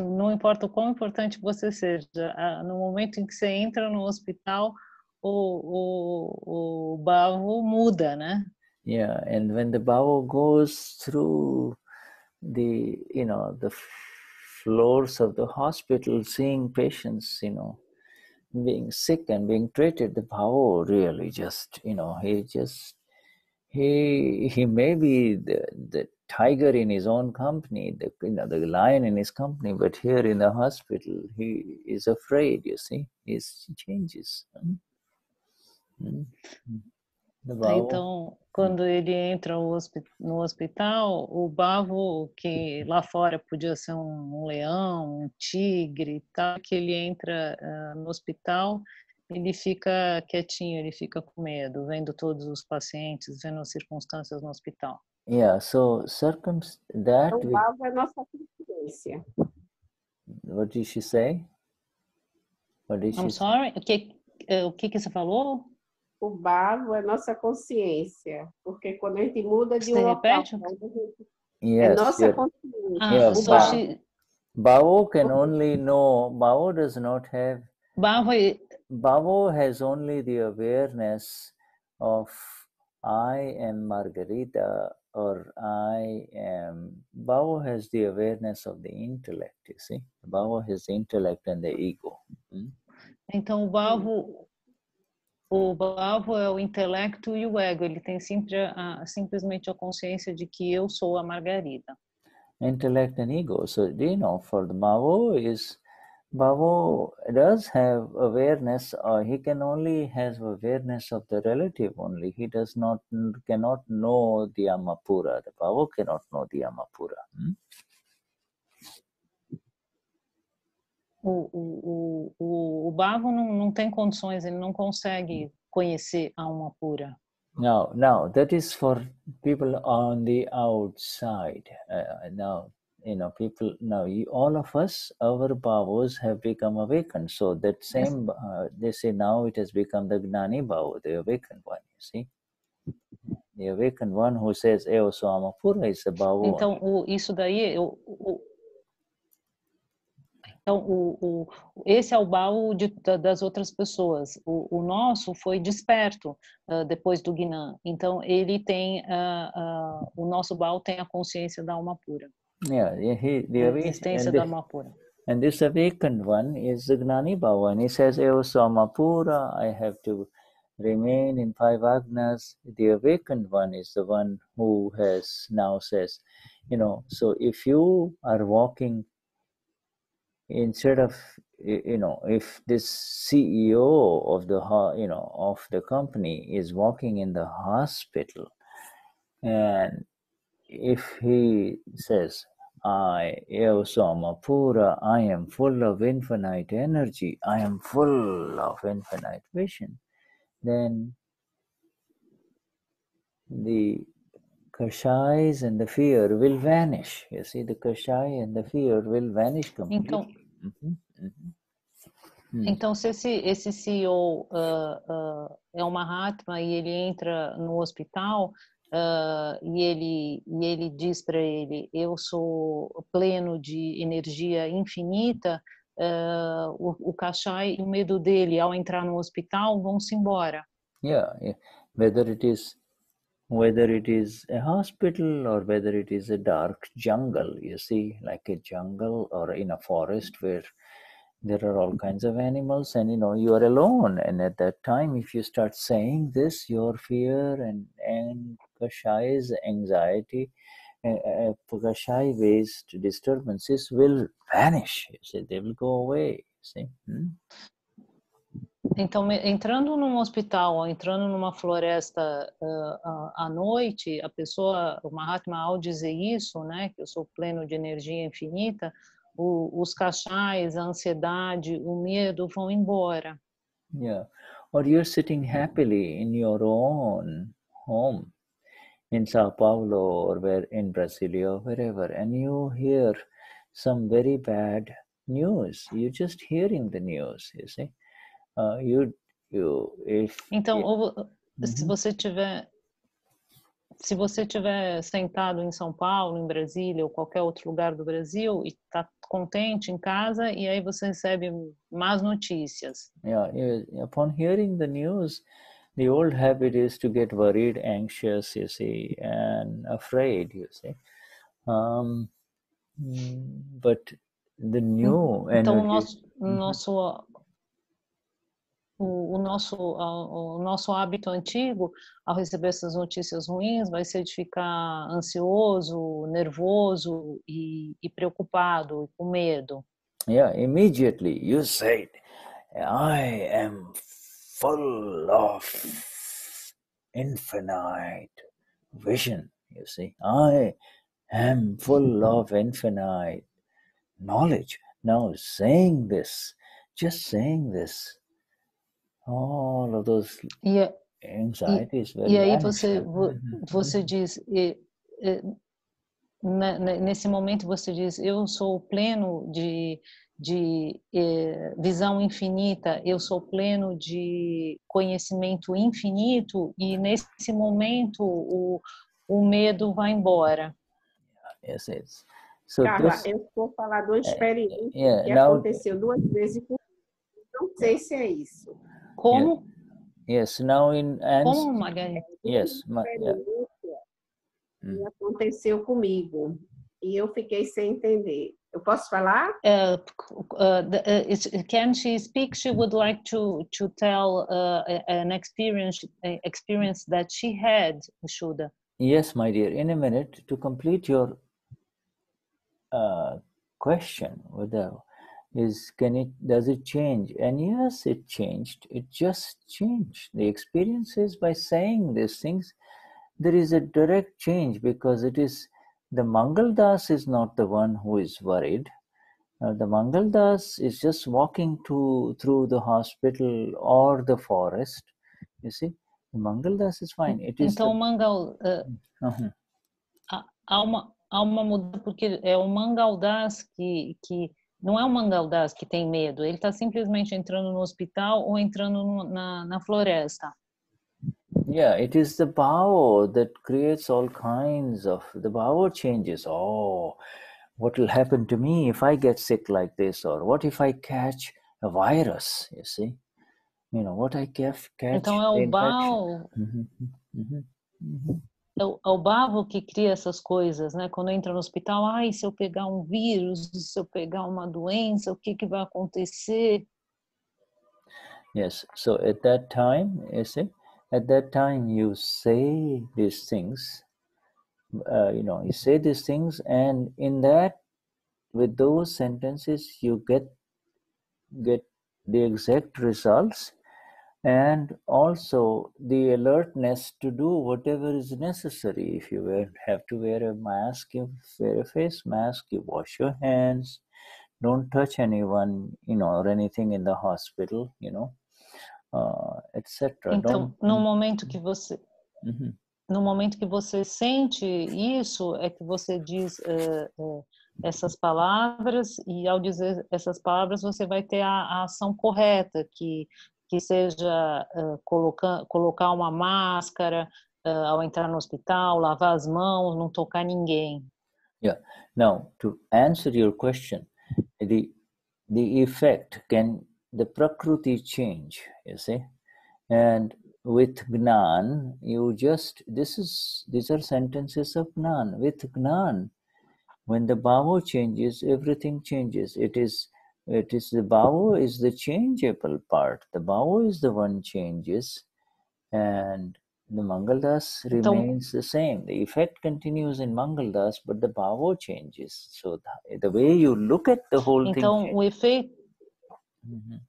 não importa o quão importante você seja, no momento em que você entra no hospital, O, o, o bhavo muda, né? Yeah, and when the bhavo goes through the, you know, the floors of the hospital, seeing patients, you know, being sick and being treated, the bhavo really just, you know, he just, he he may be the, the tiger in his own company, the, you know, the lion in his company, but here in the hospital, he is afraid, you see, he changes. Hmm? Então, quando ele entra no hospital, o bhavo, que lá fora podia ser um leão, um tigre e tal, que ele entra uh, no hospital, ele fica quietinho, ele fica com medo, vendo todos os pacientes, vendo as circunstâncias no hospital. Yeah, so circumst- that o bhavo é nossa consciência. What did she say? What did she I'm sorry? Say? Okay. O que que você falou? O bhavo é nossa consciência, porque quando a gente muda de um local, a gente... yes, é nossa yes. consciência. Ah, yes. so she... Bhavo can only know. Bhavo does not have. Bhavo. Bhavo has only the awareness of I am Margarita or I am. Bhavo has the awareness of the intellect. You see, Bhavo has the intellect and the ego. Hmm? Então, o bhavo, o bhavo é o intelecto e o ego. Ele tem sempre a, simplesmente a consciência de que eu sou a Margarida. Intellect and ego. So, you know, for the bhavo is, bhavo does have awareness, or he can only have awareness of the relative only. He does not, cannot know the Amapura. The bhavo cannot know the Amapura. Hmm? O, o, o, o bhavo não, não tem condições, ele não consegue conhecer a alma pura. Now, now, that is for people on the outside. Uh, now, you know, people, now you, all of us, our bhavos have become awakened. So that same, uh, they say now it has become the Gnani bhavo, the awakened one, you see. The awakened one who says, eu sou Amapura, is a bhavo. Então, o, isso daí... O, o, Então, o, o, esse é o bhavo de, das outras pessoas. O, o nosso foi desperto uh, depois do Gnan. Então, ele tem, uh, uh, o nosso bhavo tem a consciência da alma pura. Yeah, he, the, a existência da alma pura. And this awakened one is the Gnani bhavo. And he says, eu sou alma pura, I have to remain in five agnas. The awakened one is the one who has now says, you know, so if you are walking, instead of, you know, if this C E O of the, you know, of the company is walking in the hospital, and if he says, I, eu sou Amapura, I am full of infinite energy, I am full of infinite vision, then the Kashayas and the fear will vanish. You see, the Kashaya and the fear will vanish completely. Então, uhum, uhum. Hum. Então se esse, esse C E O uh, uh, é um Mahatma e ele entra no hospital uh, e, ele, e ele diz para ele, eu sou pleno de energia infinita, uh, o, o Kashaya e o medo dele ao entrar no hospital vão-se embora. Yeah, yeah. Whether it is Whether it is a hospital or whether it is a dark jungle, you see, like a jungle or in a forest where there are all kinds of animals and, you know, you are alone. And at that time, if you start saying this, your fear and, and Kashaya's anxiety, uh, Kashaya-based disturbances will vanish. You see, they will go away, you see. Hmm? Então, entrando num hospital, entrando numa floresta uh, à noite, a pessoa, o Mahatma, ao dizer isso, né, que eu sou pleno de energia infinita, o, os Kashayas, a ansiedade, o medo vão embora. Yeah. or you're sitting happily in your own home in Sao Paulo or where in Brasilia or wherever, and you hear some very bad news. You're just hearing the news, you see. Uh, you, you, if, então, if, ou, se você tiver, se você tiver sentado em São Paulo, em Brasília ou qualquer outro lugar do Brasil e está contente em casa, e aí você recebe más notícias. Yeah, upon hearing the news, the old habit is to get worried, anxious, you see, and afraid, you see. Um, but the new energy... Então, o nosso, o nosso, o, o, nosso, o nosso hábito antigo, ao receber essas notícias ruins, vai ser de ficar ansioso, nervoso e, e preocupado, com medo. Yeah, immediately you said, I am full of infinite vision, you see. I am full of infinite knowledge. Now saying this, just saying this, all of those yeah. anxieties. E, e aí você, você diz, e, e, nesse momento você diz, eu sou pleno de... de eh, visão infinita, eu sou pleno de conhecimento infinito, e nesse momento o, o medo vai embora. Yes, yes. So Carla, this... eu vou falar de uma experiência uh, yeah, que now... aconteceu duas vezes, não sei se é isso. Como? Yes, now in... Como, Margarita? Yes, uma experiência yeah. que aconteceu comigo, e eu fiquei sem entender. Eu posso falar? Uh, uh, uh, can she speak? She would like to to tell uh, an experience experience that she had, Shuddha. Yes, my dear. In a minute, to complete your uh, question, Uddhav, is can it does it change? And yes, it changed. It just changed. The experiences by saying these things, there is a direct change, because it is. The Mangaldas is not the one who is worried. Uh, the Mangaldas is just walking to, through the hospital or the forest. You see, the Mangaldas is fine. It is então, the... Mangal, uh, uh-huh. há, uma, há uma mudança, porque é o Mangaldas que, que... Não é o Mangaldas que tem medo. Ele está simplesmente entrando no hospital ou entrando no, na, na floresta. Yeah, it is the Bhavo that creates all kinds of, the Bhavo changes. Oh, what will happen to me if I get sick like this? Or what if I catch a virus, you see? You know, what I catch, catch então é o Bhavo, mm-hmm, mm-hmm, mm-hmm. É o Bhavo que cria essas coisas, né? Quando entra no hospital, ai, se eu pegar um vírus, se eu pegar uma doença, o que que vai acontecer? Yes, so at that time, you see? At that time, you say these things, uh, you know, you say these things, and in that, with those sentences, you get get the exact results, and also the alertness to do whatever is necessary. If you wear, have to wear a mask, you wear a face mask, you wash your hands, don't touch anyone, you know, or anything in the hospital, you know. Uh, et cetera. Então, no momento que você, uh-huh. no momento que você sente isso, é que você diz uh, uh, essas palavras, e ao dizer essas palavras você vai ter a, a ação correta, que que seja uh, colocar colocar uma máscara uh, ao entrar no hospital, lavar as mãos, não tocar ninguém. Yeah. Now, to answer your question, the the effect can the Prakruti change, you see, and with Gnan, you just, this is, these are sentences of Gnan. With Gnan, when the Bhavo changes, everything changes. It is, it is, the Bhavo is the changeable part. The Bhavo is the one changes, and the Mangaldas remains the same. The effect continues in Mangaldas, but the Bhavo changes. So the, the way you look at the whole então, thing. Então, o efeito Uhum.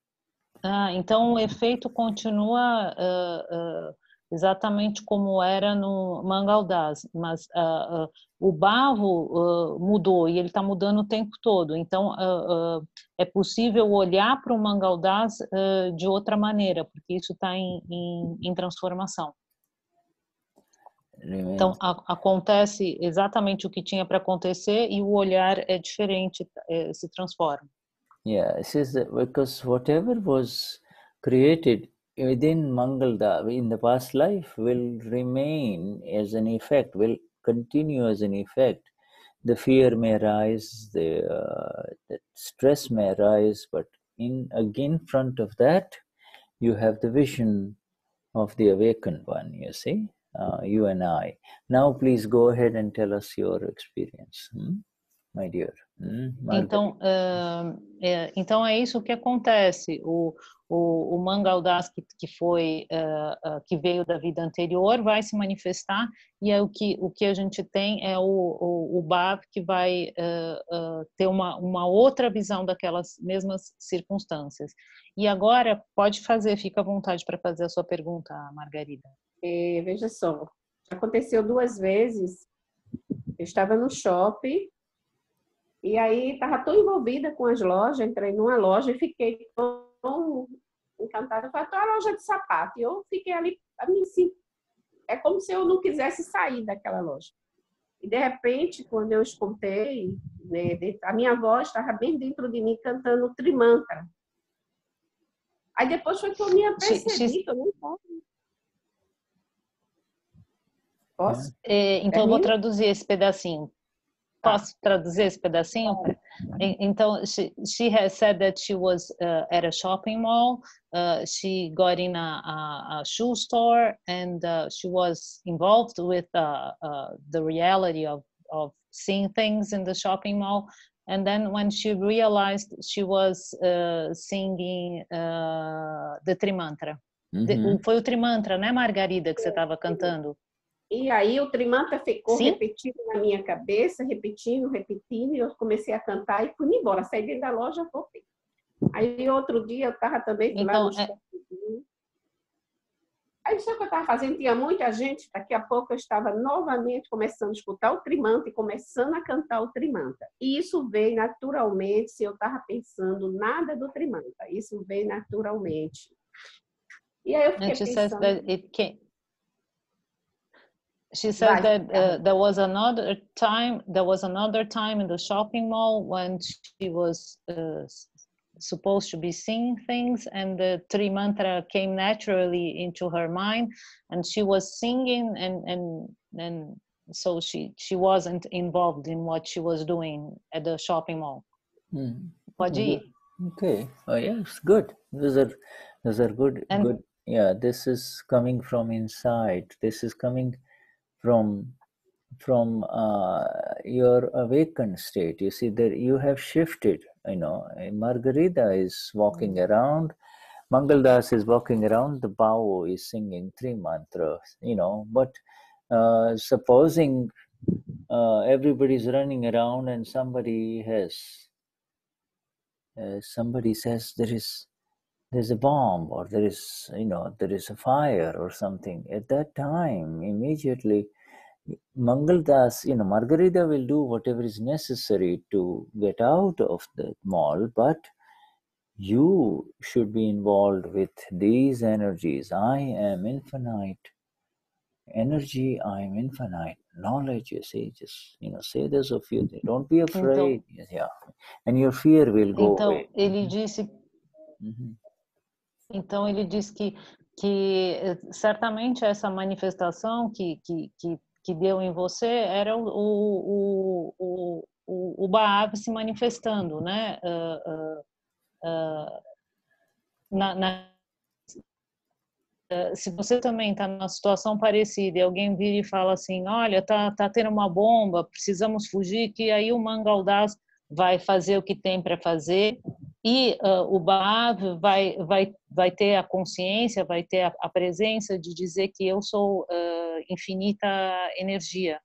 Ah, então o efeito continua, uh, uh, exatamente como era no Mangaldas, mas uh, uh, o Bhavo uh, mudou e ele está mudando o tempo todo, então uh, uh, é possível olhar para o Mangaldas uh, de outra maneira, porque isso está em, em, em transformação. Então a, acontece exatamente o que tinha para acontecer e o olhar é diferente, é, se transforma. Yeah, it says that because whatever was created within Mangalda in the past life will remain as an effect, will continue as an effect. The fear may rise, the, uh, the stress may rise, but in again front of that, you have the vision of the awakened one, you see, uh, you and I. Now please go ahead and tell us your experience, hmm? my dear. Hmm? Então, uh, é, então é isso que acontece. O, O, o Mangaldas que, que, foi, uh, uh, que veio da vida anterior vai se manifestar e é o, que, o que a gente tem é o, o, o Bhavo que vai uh, uh, ter uma, uma outra visão daquelas mesmas circunstâncias. E agora, pode fazer, fica à vontade para fazer a sua pergunta, Margarida. É, veja só, aconteceu duas vezes, eu estava no shopping e aí estava tão envolvida com as lojas, entrei numa loja e fiquei tão encantada, foi a loja de sapato, e eu fiquei ali, assim, é como se eu não quisesse sair daquela loja. E de repente, quando eu escutei, né, a minha voz estava bem dentro de mim, cantando Trimantra. Aí depois foi que eu me apercebi, que eu não posso. Posso? É, então é eu vou traduzir esse pedacinho. Posso traduzir esse pedacinho? Então, she, she has said that she was uh, at a shopping mall. Uh, she got in a, a, a shoe store and uh, she was involved with uh, uh, the reality of, of seeing things in the shopping mall. And then when she realized she was uh, singing uh, the Trimantra. Uh-huh. De, foi o Trimantra, né, Margarida, que você estava cantando? E aí o Trimantra ficou Sim. repetindo na minha cabeça, repetindo, repetindo, e eu comecei a cantar e fui embora, saí dentro da loja, voltei. Aí outro dia eu estava também então, lá no é... Aí só que eu estava fazendo, tinha muita gente, daqui a pouco eu estava novamente começando a escutar o Trimantra e começando a cantar o Trimantra. E isso veio naturalmente, se eu estava pensando nada do Trimantra, isso veio naturalmente. E aí eu fiquei pensando... She said that uh, there was another time. There was another time in the shopping mall when she was uh, supposed to be seeing things, and the Trimantra came naturally into her mind, and she was singing, and and and so she she wasn't involved in what she was doing at the shopping mall. Mm. Pode ir. Okay. Oh yes, good. Those are those are good. And, good. Yeah, this is coming from inside. This is coming. From from uh, your awakened state, you see that you have shifted. You know, Margarida is walking around, Mangaldas is walking around, the Bhavo is singing three mantras. You know, but uh, supposing uh, everybody's running around and somebody has uh, somebody says there is there's a bomb or there is you know there is a fire or something. At that time, immediately. Mangaldas, you know, Margarida will do whatever is necessary to get out of the mall, but you should be involved with these energies. I am infinite. Energy, I am infinite. Knowledge, you see, just, you know, say this of you. Don't be afraid. Então, yeah. And your fear will go então, away. Ele disse, uh-huh. Então, ele disse que, que certamente essa manifestação que, que, que que deu em você era o, o, o, o, o Bhavo se manifestando, né? Uh, uh, uh, na, na, uh, se você também está numa situação parecida e alguém vira e fala assim, olha, tá, tá tendo uma bomba, precisamos fugir, que aí o Mangaldas vai fazer o que tem para fazer e uh, o Bhavo vai, vai, vai ter a consciência, vai ter a, a presença de dizer que eu sou uh, infinita energia,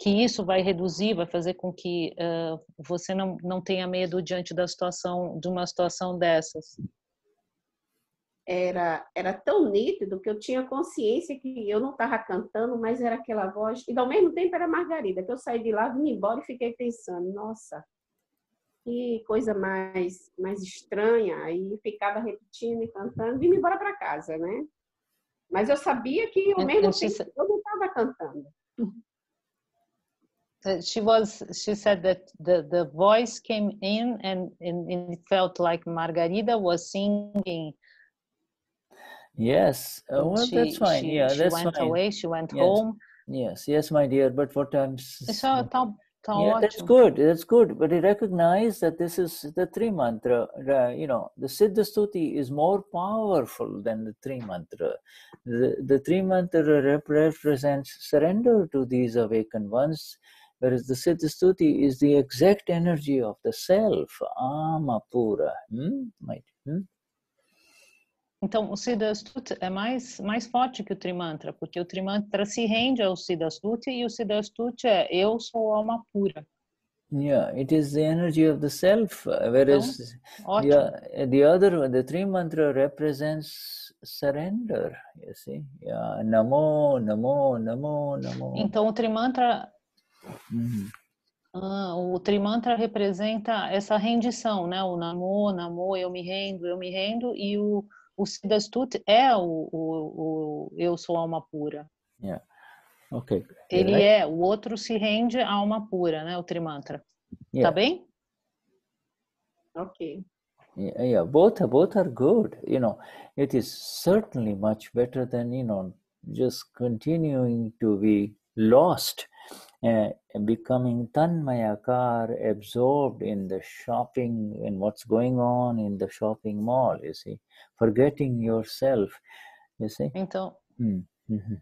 que isso vai reduzir, vai fazer com que uh, você não, não tenha medo diante da situação, de uma situação dessas. era, era tão nítido que eu tinha consciência que eu não estava cantando, mas era aquela voz. E, ao mesmo tempo, era a Margarida, que eu saí de lá, vim embora e fiquei pensando, nossa, que coisa mais, mais estranha. Aí ficava repetindo e cantando, vim embora para casa, né? Mas eu sabia que, ao mesmo tempo, eu não estava cantando. She was. She said that the the voice came in, and, and, and it felt like Margarida was singing. Yes. Oh, well, she, that's fine. She, yeah, she that's went fine. away. She went yes. home. Yes. Yes, my dear. But what times? So, to, to yeah, that's good. That's good. But he recognized that this is the Trimantra. Uh, you know, the Siddha Stuti is more powerful than the Trimantra. The the Trimantra rep represents surrender to these awakened ones. Whereas the Siddha Stuti is the exact energy of the self, Amapura. Hmm? Might. Hmm? Então, o Siddha Stuti é mais, mais forte que o Trimantra, porque o Trimantra se rende ao Siddha Stuti e o Siddha Stuti é eu sou alma pura. Yeah, it is the energy of the self, whereas então, the, the other one, the Trimantra represents surrender, you see. Yeah, Namo, Namo, Namo, Namo. Então, o Trimantra... Uhum. Ah, o Trimantra representa essa rendição, né? O Namo, Namo, eu me rendo, eu me rendo, e o, o Siddha Stuti é o, o, o eu sou alma pura. Yeah. Okay. Ele right? é, o outro se rende à alma pura, né? O Trimantra. Yeah. Tá bem? Ok. Yeah, yeah, both, both are good. You know, it is certainly much better than, you know, just continuing to be lost. Uh, becoming tanmayakar, absorbed in the shopping, in what's going on in the shopping mall, you see, forgetting yourself, you see. Então, hum. uh-huh.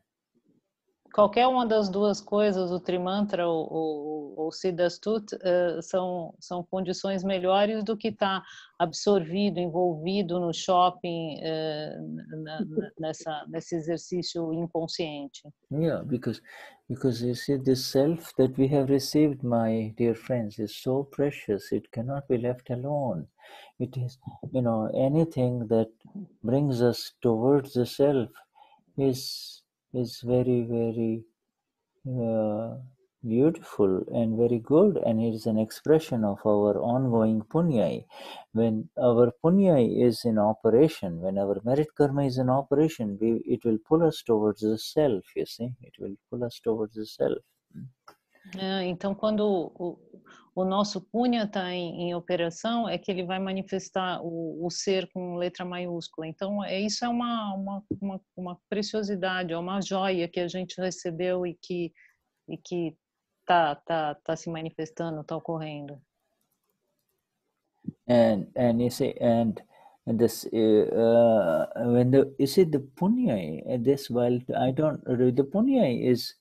qualquer uma das duas coisas, o Trimantra ou, ou, ou o Siddha Stuti, uh, são, são condições melhores do que estar tá absorvido, envolvido no shopping, uh, na, nessa, nesse exercício inconsciente. Yeah, because, because you see, this self that we have received, my dear friends, is so precious, it cannot be left alone. It is, you know, anything that brings us towards the self is... is very, very uh, beautiful and very good, and it is an expression of our ongoing Punya. When our Punya is in operation, when our merit karma is in operation, we, it will pull us towards the self, you see, it will pull us towards the self. É, então, quando o, o nosso Punya está em, em operação, é que ele vai manifestar o, o ser com letra maiúscula. Então, é, isso é uma, uma, uma, uma preciosidade, é uma joia que a gente recebeu e que e que tá, tá, tá se manifestando, está ocorrendo. And, and you see, and And this, uh, when the, you see, the Punya, this, well, I don't, the Punya is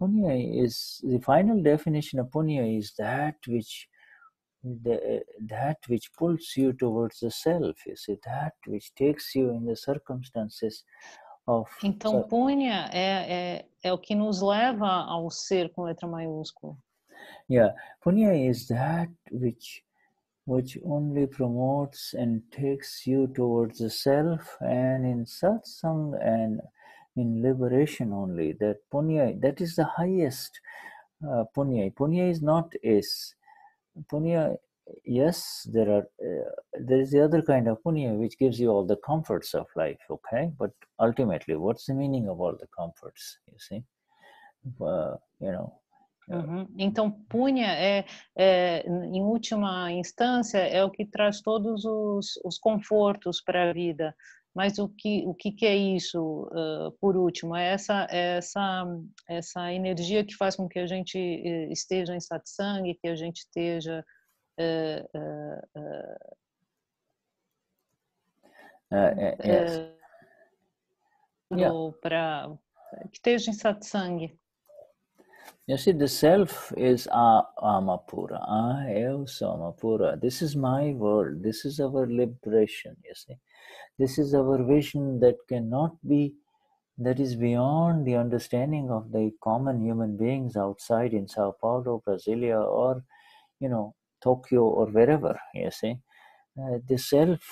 Punya is, the final definition of Punya is that which the, that which pulls you towards the self, you see, that which takes you in the circumstances of... Então, Punya é, é, é o que nos leva ao ser com letra maiúscula. Yeah, Punya is that which, which only promotes and takes you towards the self, and in satsang and in liberation only, that Punya, that is the highest uh, Punya. Punya is not is. Punya, yes, there are, uh, there is the other kind of Punya which gives you all the comforts of life, okay? But ultimately, what's the meaning of all the comforts, you see? Uh, you know. Uh, uh-huh. Então, Punya, é, é, em última instância, é o que traz todos os, os confortos para a vida. Mas o que o que, que é isso, uh, por último? É essa, essa, essa energia que faz com que a gente esteja em satsang, que a gente esteja... Uh, uh, uh, uh, yes. uh, yeah. pra, que esteja em satsang. You see, the self is ah, Amapura. I am Amapura. This is my world. This is our liberation, you see. This is our vision that cannot be, that is beyond the understanding of the common human beings outside in Sao Paulo, Brasilia, or, you know, Tokyo or wherever, you see. Uh, the self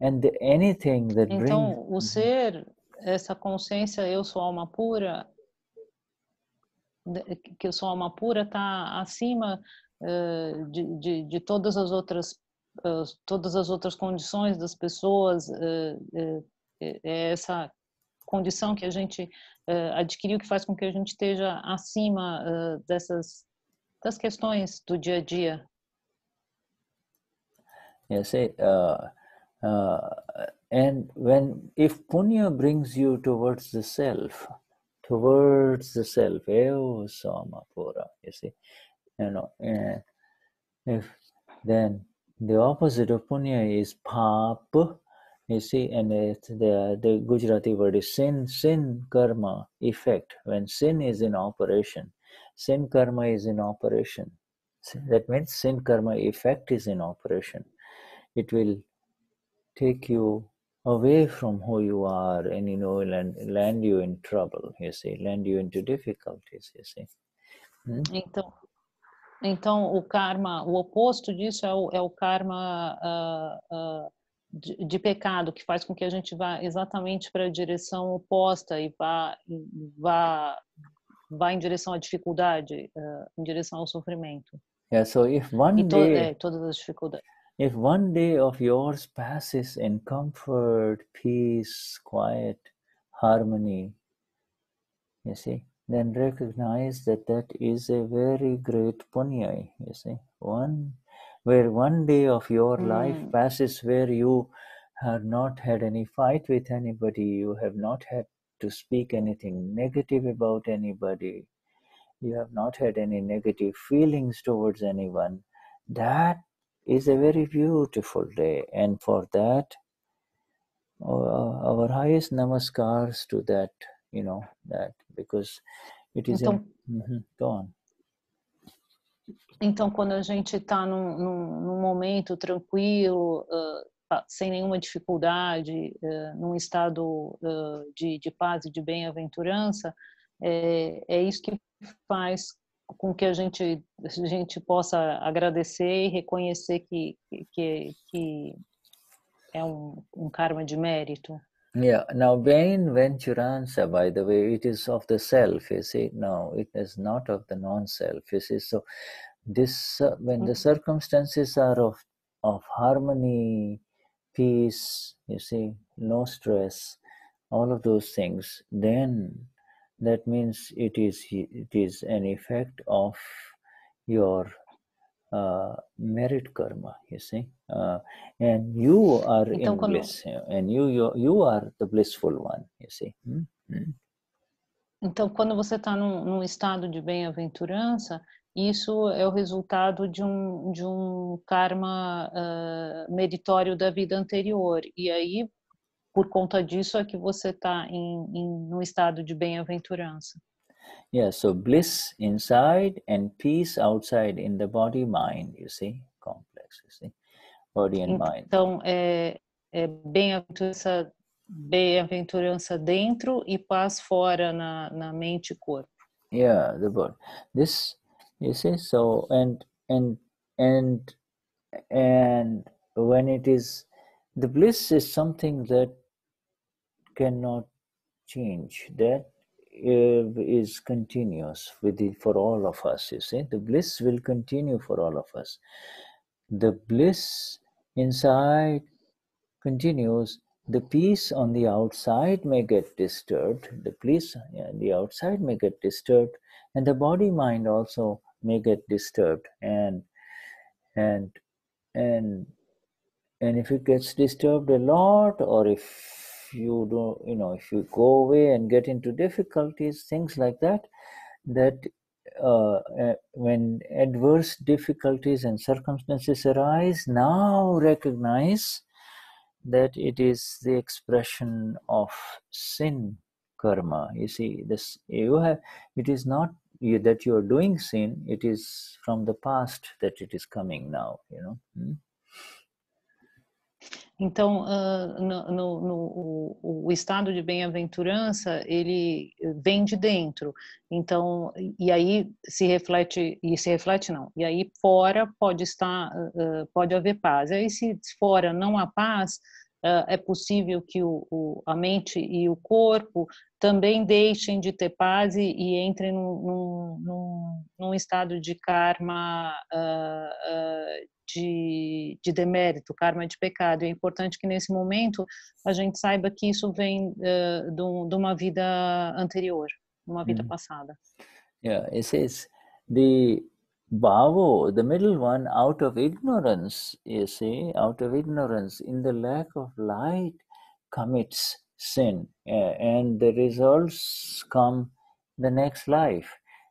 And anything that então, brings... o ser, essa consciência, eu sou alma pura, que eu sou alma pura, está acima uh, de, de, de todas as outras, uh, todas as outras condições das pessoas. Uh, uh, é essa condição que a gente uh, adquiriu que faz com que a gente esteja acima uh, dessas das questões do dia a dia. Yes, uh, uh, and when if Punya brings you towards the self, towards the self, eu sou Amapura, you see, you know, and if then the opposite of Punya is Papa. You see, and it, the, the Gujarati word is sin, sin, karma, effect. When sin is in operation, sin, karma is in operation. That means sin, karma, effect is in operation. It will take you away from who you are and, you know, land, land you in trouble, you see, land you into difficulties, you see. Hmm? Então, então, o karma, o oposto disso é o, é o karma... Uh, uh... De, de pecado, que faz com que a gente vá exatamente para a direção oposta e vá, vá, vá em direção à dificuldade, uh, em direção ao sofrimento. Yeah, so if one to, day, é, todas as dificuldades. If one day of yours passes in comfort, peace, quiet, harmony, you see, then recognize that that is a very great punya, you see. One where one day of your mm. life passes where you have not had any fight with anybody, you have not had to speak anything negative about anybody, you have not had any negative feelings towards anyone, that is a very beautiful day. And for that, uh, our highest namaskars to that, you know, that, because it is in, mm-hmm, go on. Então, quando a gente está num, num, num momento tranquilo, uh, sem nenhuma dificuldade, uh, num estado uh, de, de paz e de bem-aventurança, é, é isso que faz com que a gente, a gente possa agradecer e reconhecer que, que, que é um, um karma de mérito. Yeah, now Vain Venturanza, by the way, it is of the self, you see. No, it is not of the non-self, you see. So this, uh, when mm-hmm. the circumstances are of, of harmony, peace, you see, no stress, all of those things, then that means it is, it is an effect of your Uh, merit karma, you see, uh, and you are então, in bliss, and you, you you are the blissful one, you see. Mm-hmm. Então, quando você está num, num estado de bem-aventurança, isso é o resultado de um de um karma uh, meritório da vida anterior, e aí por conta disso é que você está em, em num estado de bem-aventurança. Yeah, so bliss inside and peace outside in the body, mind, you see, complex, you see, body and mind. Então, é, é bem-aventurança, bem-aventurança dentro e paz fora na, na mente e corpo. Yeah, the body. This, you see, so, and, and, and, and when it is, the bliss is something that cannot change, that is continuous with the, for all of us, you see. The bliss will continue for all of us. The bliss inside continues. The peace on the outside may get disturbed. The peace on the outside may get disturbed, and the body mind also may get disturbed. And and and and if it gets disturbed a lot, or if you do, you know, if you go away and get into difficulties, things like that, that uh, uh, when adverse difficulties and circumstances arise, now recognize that it is the expression of sin karma. You see, this you have. It is not you, that you are doing sin. It is from the past that it is coming now. You know. Hmm? Então, uh, no, no, no, o estado de bem-aventurança, ele vem de dentro. Então, e aí se reflete, e se reflete não, e aí fora pode estar, uh, pode haver paz. E aí se fora não há paz, é possível que o, o, a mente e o corpo também deixem de ter paz e, e entrem num, num, num estado de karma uh, uh, de, de demérito, karma de pecado. É importante que nesse momento a gente saiba que isso vem uh, de, de uma vida anterior, uma vida mm-hmm. passada. Yeah, it says the Bhavo, the middle one, out of ignorance, you see, out of ignorance, in the lack of light, commits sin. Uh, and the results come the next life.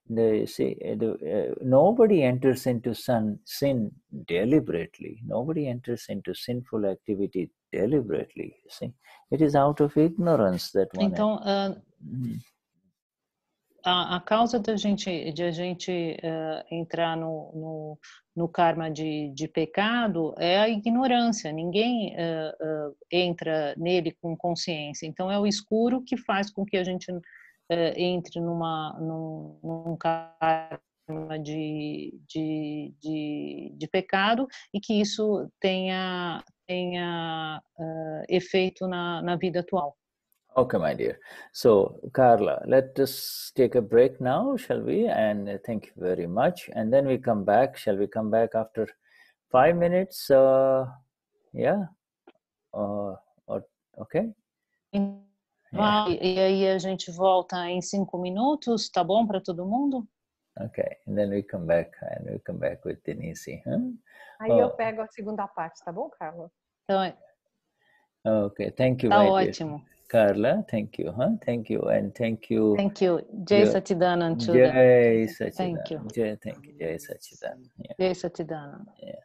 The, you see, the, uh, nobody enters into sin, sin deliberately. Nobody enters into sinful activity deliberately, you see. It is out of ignorance that one... Então, uh... mm-hmm. A, a causa de a gente, de a gente uh, entrar no, no, no karma de, de pecado é a ignorância. Ninguém uh, uh, entra nele com consciência. Então, é o escuro que faz com que a gente uh, entre numa, num, num karma de, de, de, de pecado e que isso tenha, tenha uh, efeito na, na vida atual. Okay, my dear. So, Carla, let us take a break now, shall we? And thank you very much. And then we come back. Shall we come back after five minutes? Uh, yeah. Uh, or, okay. Yeah. E aí a gente volta em cinco minutos, tá bom para todo mundo? Okay. And then we come back. And we come back with Denise. Huh? Aí oh. eu pego a segunda parte, tá bom, Carla? Então é. Okay. Thank you, tá my ótimo. Dear. Carla, thank you, huh? Thank you, and thank you. Thank you, Jai Sachchidanand. Jai Sachchidanand. Thank you. Jai, thank you, Jai Sachchidanand. Yeah. Jai Sachchidanand. Yeah.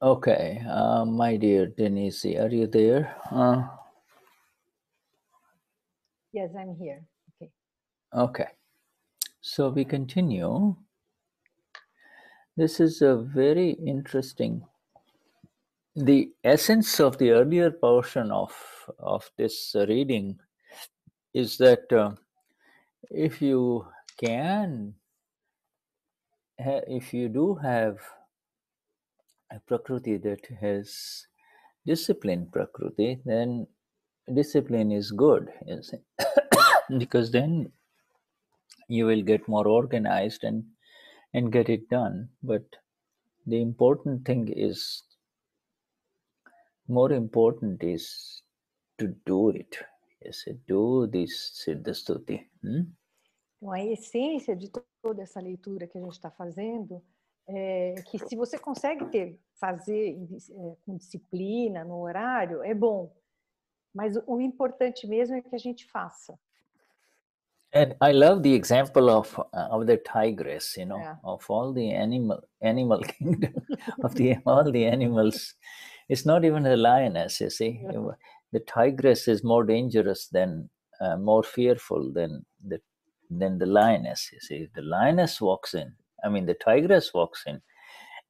Okay, uh, my dear Denise, are you there? Uh, yes, I'm here. Okay. Okay, so we continue. This is a very interesting. The essence of the earlier portion of of this reading is that uh, if you can, if you do have a Prakruti that has disciplined Prakruti, then discipline is good, is because then you will get more organized and and get it done. But the important thing is, more important is to do it. Yes, do this Siddha Stuti. Hmm? Então, a essência de toda essa leitura que a gente está fazendo é que, se você consegue ter, fazer é, com disciplina, no horário, é bom. Mas o, o importante mesmo é que a gente faça. And I love the example of uh, of the tigress, you know, yeah. of all the animal animal kingdom, of the all the animals. It's not even a lioness, you see. Yeah. The tigress is more dangerous than, uh, more fearful than the than the lioness. You see, the lioness walks in. I mean, the tigress walks in.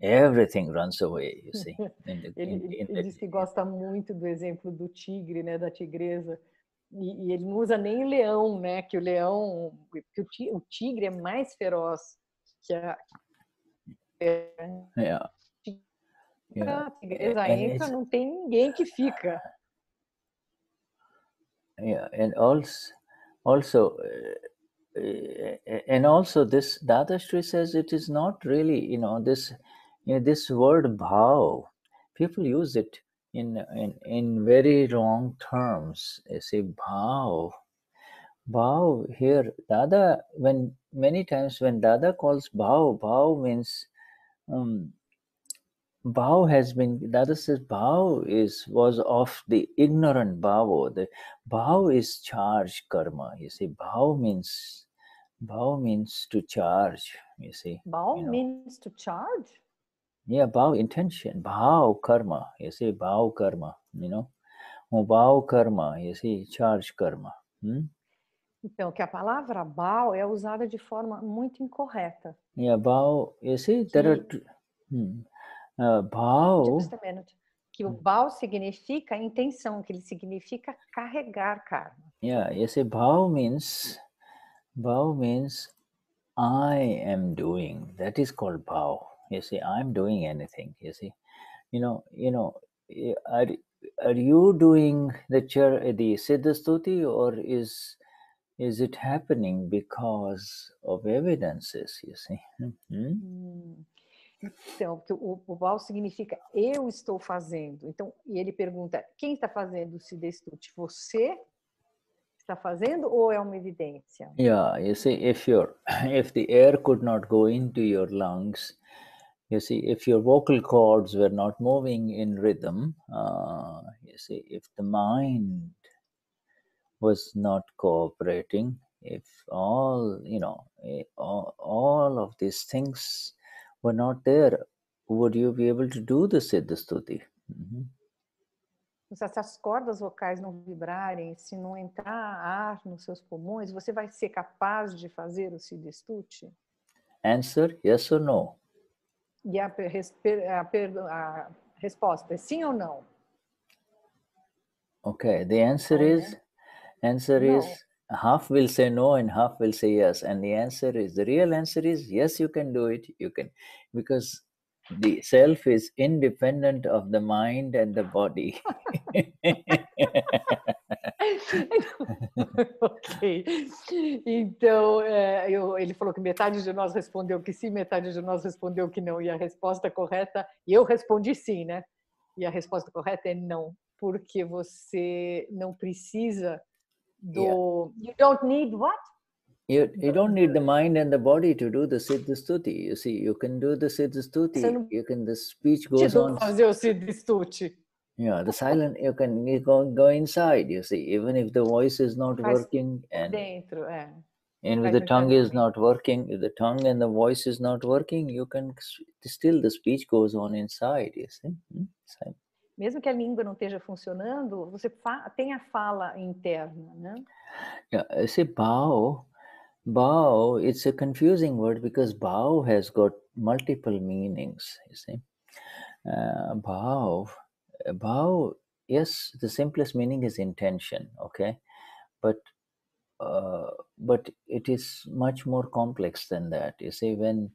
Everything runs away. You see. In the, in, in ele diz que gosta muito do exemplo do tigre, né, da tigresa. E, e ele não usa nem leão, né? Que o leão, que o, o tigre é mais feroz que a. Yeah. Yeah. A tigresa entra, não tem ninguém que fica. Yeah, and also, also, uh, and also, this Dadashri says it is not really, you know, this, you know, this word bhau. People use it in in in very wrong terms. They say bhau, bhau. Here, Dada, when many times when Dada calls bhau, bhau means, um, Bhavo has been, Dada says, Bhavo is, was of the ignorant Bhavo. The Bhavo is charge karma, you see. Bhavo means, Bhavo means to charge, you see. Bhavo you know. means to charge? Yeah, Bhavo, intention. Bhau karma, you see, Bhau karma, you know. Bhau karma, you see, charge karma. Hmm? Então, que a palavra Bhavo é usada de forma muito incorreta. Yeah, Bhavo, you see, there que... are two, hmm. Uh, Bhau. Just a minute. Que o Bhau significa intenção, que ele significa carregar karma. Yeah, you see, Bhau means, Bhau means I am doing. That is called Bhau. You see, I'm doing anything. You see, you know, you know, are, are you doing the the Siddha Stuti, or is is it happening because of evidences? You see. Mm-hmm. Mm. Então, o, o Bhau significa eu estou fazendo. Então, e ele pergunta, quem está fazendo o Siddha Stuti? Você está fazendo ou é uma evidência? Yeah, you see, if you're, if the air could not go into your lungs, you see, if your vocal cords were not moving in rhythm, uh, you see, if the mind was not cooperating, if all, you know, all, all of these things were not there, would you be able to do the Siddha Stuti? Mm-hmm. Se essas cordas vocais não vibrarem, se não entrar ar nos seus pulmões, você vai ser capaz de fazer o Siddha Stuti? Answer, yes or no? E a, a, a, a resposta é sim ou não? Okay, the answer ah, is, é? answer não. is, half will say no and half will say yes. And the answer is, the real answer is, yes, you can do it. You can, because the self is independent of the mind and the body. Ok. Então, é, eu, ele falou que metade de nós respondeu que sim, metade de nós respondeu que não. E a resposta correta, e eu respondi sim, né? E a resposta correta é não. Porque você não precisa Do, yeah. You don't need what? You, you don't need the mind and the body to do the Siddha Stuti. You see, you can do the Siddha Stuti. You can, the speech goes on. Fazer o Siddha Stuti. Yeah, the silent, you can you go, go inside, you see, even if the voice is not Faz working. And dentro, é. And if the tongue is not working, if the tongue and the voice is not working, you can still the speech goes on inside, you see? Inside. Mesmo que a língua não esteja funcionando, você tem a fala interna, né? Yeah, I say Bhavo. Bhavo, it's a confusing word because Bhavo has got multiple meanings, you see. Uh, Bhavo, Bhavo, yes, the simplest meaning is intention, okay? But uh, but it is much more complex than that. You see, when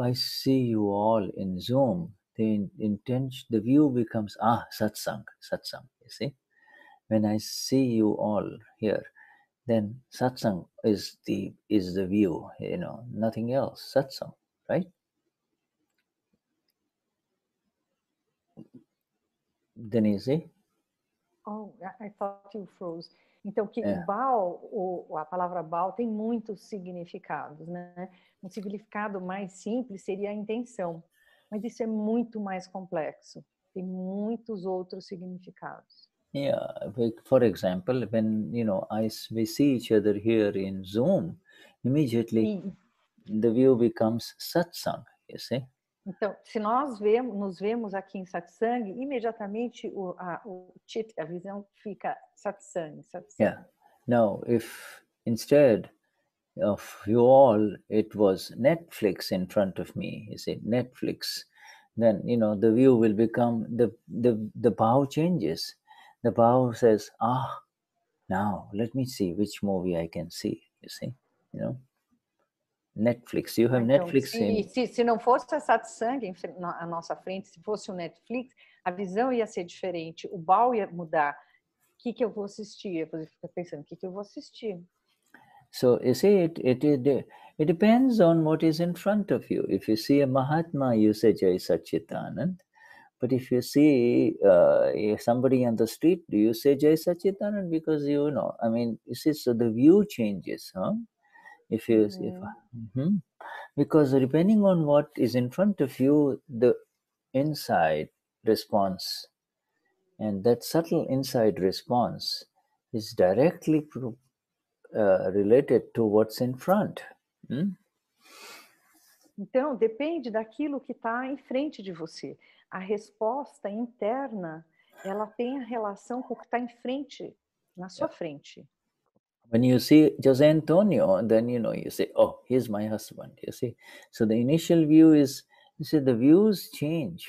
I see you all in Zoom, the intention, the view becomes, ah, satsang, satsang, you see. When I see you all here, then satsang is the is the view, you know, nothing else, satsang, right? Denise? Oh, I thought you froze. Então, que é. Bhau, ou a palavra Bhau, tem muitos significados, né? Um significado mais simples seria a intenção, mas isso é muito mais complexo. Tem muitos outros significados. Yeah, for example, when, you know, I, we see each other here in Zoom, immediately Sim. The view becomes satsang, you see? Então, se nós vemos, nos vemos aqui em satsang, imediatamente o, a, o chit, a visão fica satsang, satsang. Yeah. Now, if instead of you all, it was Netflix in front of me, you see, Netflix, then, you know, the view will become, the, the, the Bhau changes. The Bhau says, ah, now, let me see which movie I can see, you see, you know. Netflix, you have então, Netflix se, in... se, se não fosse a satsang à nossa frente, se fosse o Netflix, a visão ia ser diferente, o Bhau ia mudar. O que que eu vou assistir? Eu fico pensando, o que que eu vou assistir? So, you see, it, it, it, it depends on what is in front of you. If you see a Mahatma, you say Jai Sachchidanand. But if you see uh, somebody on the street, do you say Jai Sachchidanand? Because, you know, I mean, you see, so the view changes, huh? If you, mm. if, mm-hmm. Because depending on what is in front of you, the inside response and that subtle inside response is directly pro- uh, related to what's in front. Hmm? Então, depende daquilo que está em frente de você. A resposta interna, ela tem a relação com o que está em frente, na sua yeah. frente. When you see José Antonio, then, you know, you say, oh, he's my husband, you see. So the initial view is, you see, the views change,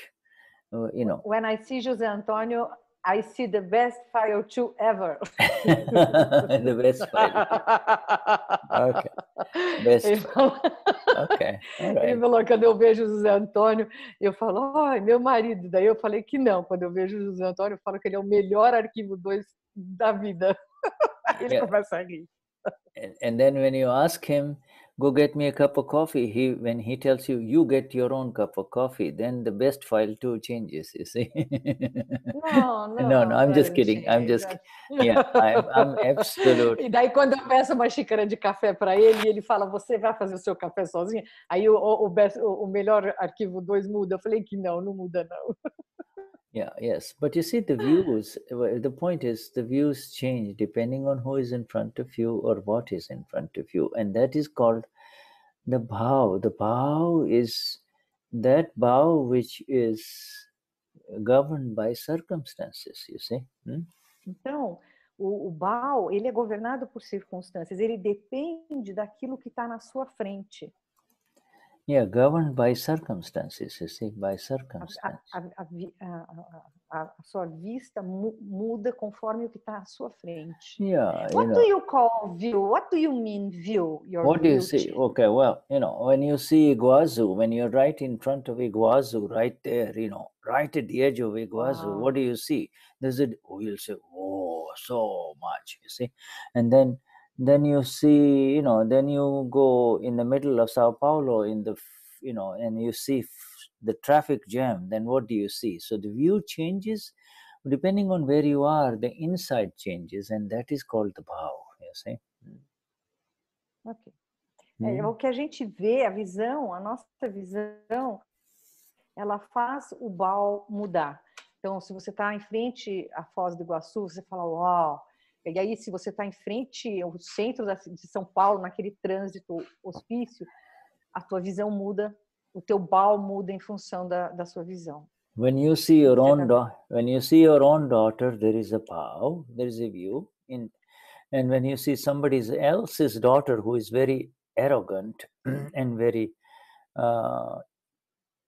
uh, you know. When I see José Antonio, I see the best file two ever. The best file two. Okay. Best file. Okay. All right. Ele falou, quando eu vejo o José Antônio, eu falo, oh, é meu marido. Daí eu falei que não. Quando eu vejo o José Antônio, eu falo que ele é o melhor arquivo dois da vida. Yeah. And, and then when you ask him, go get me a cup of coffee, he when he tells you, you get your own cup of coffee, then the best file too changes, you see. No, no, no, no, I'm just kidding. I'm just, yeah, I'm, I'm absolute. E daí quando eu peço uma xícara de café para ele, e ele fala, você vai fazer o seu café sozinha? Aí o, o, best, o, o melhor arquivo dois muda. Eu falei que não, não muda não. Yeah, yes. But you see, the views, the point is, the views change depending on who is in front of you or what is in front of you. And that is called the Bhau. The Bhau is that Bhau which is governed by circumstances, you see. Hmm? Então, o, o Bhau, ele é governado por circunstâncias. Ele depende daquilo que está na sua frente. Yeah, governed by circumstances, you see, by circumstances. A, a, a, a, a sua vista muda conforme o que está à sua frente. Yeah, what you do know. You call view? What do you mean view? Your what view do you see? Change? Okay, well, you know, when you see Iguazu, when you're right in front of Iguazu, right there, you know, right at the edge of Iguazu, wow. What do you see? There's a, oh, you'll say, oh, so much, you see. And then Then you see, you know, then you go in the middle of Sao Paulo in the, you know, and you see the traffic jam, then what do you see? So the view changes, depending on where you are, the inside changes, and that is called the Bhau, you see. Ok. Mm-hmm. É, o que a gente vê, a visão, a nossa visão, ela faz o Bhau mudar. Então, se você está em frente à Foz do Iguaçu, você fala, uau, E aí, se você está em frente ao centro de São Paulo, naquele trânsito hospício, a tua visão muda, o teu bal muda em função da, da sua visão. When you see your own daughter, when you see your own daughter, there is a bow, there is a view. In, and when you see somebody else's daughter who is very arrogant and very uh,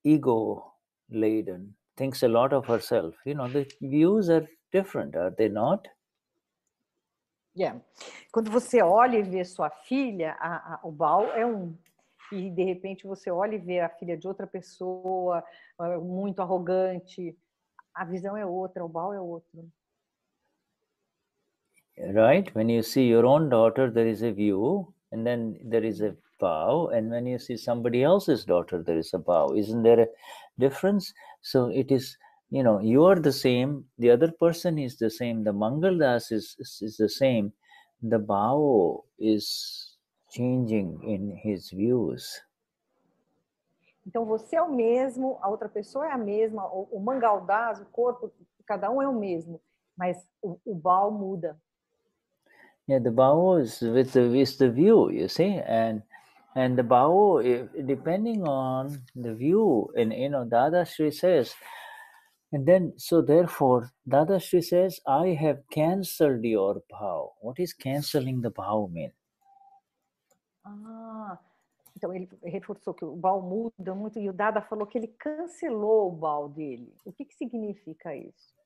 ego-laden, thinks a lot of herself, you know, the views are different, are they not? Yeah. Quando você olha e vê sua filha, a, a, o Bhau é um. E de repente você olha e vê a filha de outra pessoa, muito arrogante. A visão é outra, o Bhau é outro. Right? When you see your own daughter, there is a view, and then there is a Bhau, and when you see somebody else's daughter, there is a Bhau. Isn't there a difference? So it is, you know, you are the same, the other person is the same, the Mangaldas is, is, is the same, the Bhavo is changing in his views. Então você é o mesmo, a outra pessoa é a mesma, o, o Mangaldas, o corpo, cada um é o mesmo, mas o, o Bhavo muda. Yeah, the Bhavo is with the, with the view, you see, and and the Bhavo, depending on the view, and you know, Dada Shri says, and then, so therefore, Dada Shri says, I have cancelled your bhau. What is cancelling the bhau mean? Ah, então ele reforçou que o bhau muda muito e o Dada falou que ele cancelou o bhau dele. O que que significa isso?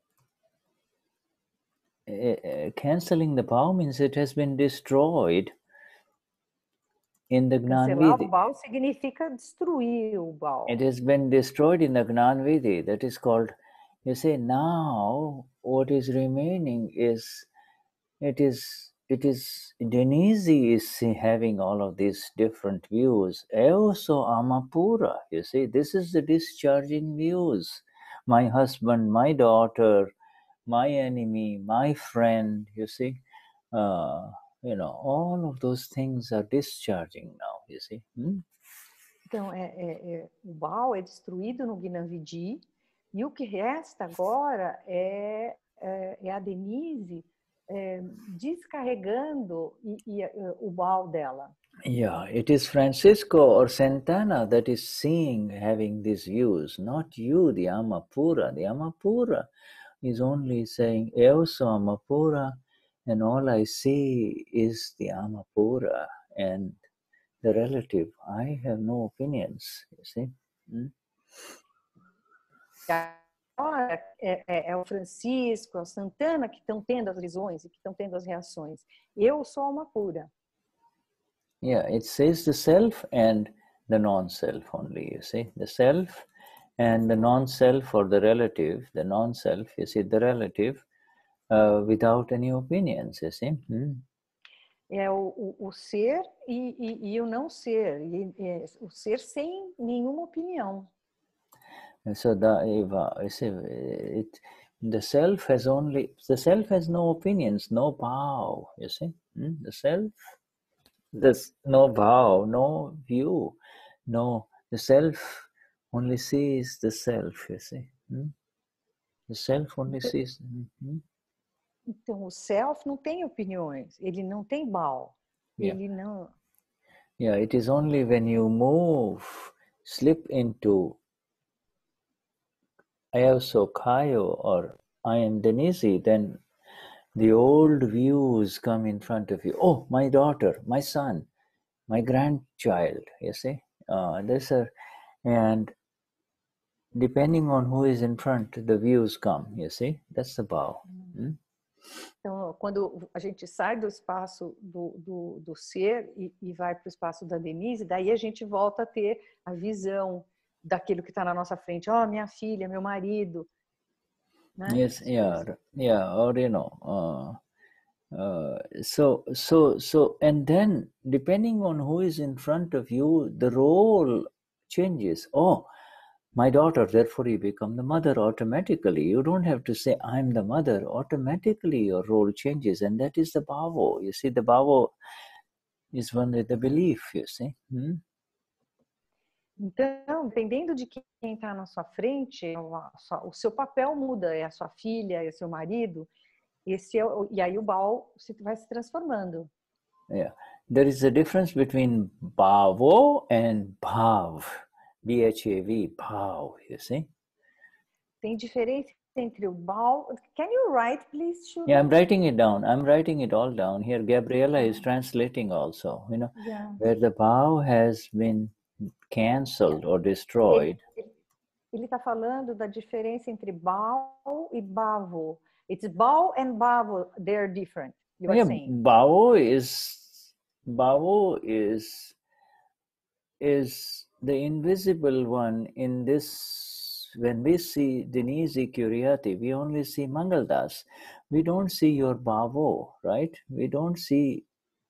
Uh, cancelling the bhau means it has been destroyed in the Gnan Vidi. Cancelar o bhau significa destruir o bhau. It has been destroyed in the Gnan Vidi. That is called... You say, now what is remaining is, it is, it is, Denise is having all of these different views. Also Amapura, you see, this is the discharging views. My husband, my daughter, my enemy, my friend, you see, uh, you know, all of those things are discharging now, you see. Hmm? Então, é, é, é, o Bhau é destruído no Gnan Vidi. E o que resta agora é, é, é a Denise é, descarregando e, e, o Bhau dela. Yeah, it is Francisco or Santana that is seeing, having these views, not you, the Amapura. The Amapura is only saying, eu sou Amapura, and all I see is the Amapura and the relative. I have no opinions, you see. Hmm? Agora é, é, é o Francisco, é o Santana que estão tendo as visões e que estão tendo as reações. Eu sou uma pura. Yeah, it says the self and the non-self only, you see. The self and the non-self or the relative, the non-self, you see, the relative uh, without any opinions, you see. Hmm. É o, o, o ser e, e, e o não ser, e, e, o ser sem nenhuma opinião. And so the, it, the self has only, the self has no opinions, no bhau, you see. Hmm? The self, there's no bhau, no view, no, the self only sees the self, you see. Hmm? The self only sees. Hmm? Então o self não tem opiniões, ele não tem bhau, yeah. Ele não... Yeah, it is only when you move, slip into I am so Kayo or I am Denise, then the old views come in front of you. Oh, my daughter, my son, my grandchild, you see. Uh, this are, and depending on who is in front, the views come, you see. That's the bhau. Hmm? Então, quando a gente sai do espaço do, do, do ser e, e vai para o espaço da Denise, daí a gente volta a ter a visão daquilo que está na nossa frente, oh, minha filha, meu marido. Né? Yes, yeah, yeah, or you know, uh, uh, so, so, so, and then, depending on who is in front of you, the role changes. Oh, my daughter, therefore you become the mother automatically. You don't have to say, I'm the mother. Automatically your role changes, and that is the Bhavo. You see, the Bhavo is one with the belief, you see. Hmm? Então, dependendo de quem está na sua frente, o seu papel muda, é a sua filha, é o seu marido, Esse é, e aí o Bhau se, vai se transformando. Yeah. There is a difference between Bhavo and Bhav. B H A V, Bhau, you see? Tem diferença entre o Bhau. Can you write, please, Shura? Yeah, I'm writing it down. I'm writing it all down. Here, Gabriela is translating also, you know, yeah. Where the Bhau has been cancelled or destroyed. Ele está falando da diferença entre Bhau e Bhavo. It's Bhau and Bhavo. They're different. You are yeah, saying. Bhavo is, Bhavo is, is the invisible one in this. When we see Denise Curiati, we only see Mangaldas. We don't see your Bhavo, right? We don't see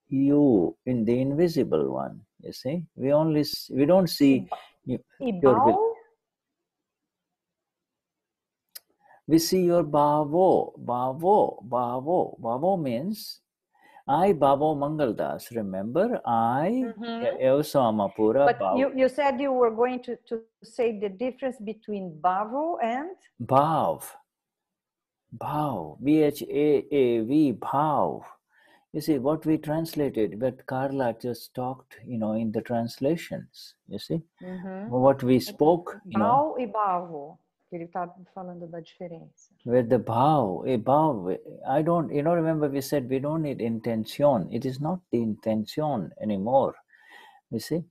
you in the invisible one. You see, we only see, we don't see you, your. We see your Bhavo, Bhavo, Bhavo. Bhavo means I, Bhavo Mangaldas. Remember, I, mm-hmm. also Amapura. But Bhavo. You, you said you were going to, to say the difference between Bhavo and? Bhav. Bhav. B H A A V, Bhav. You see, what we translated, but Carla just talked, you know, in the translations, you see. Mm-hmm. What we spoke, you know. Bhau e Bhavo. Ele está falando da diferença. With the Bhau, a Bhau, I don't, you know, remember we said we don't need intention. It is not the intention anymore. You see?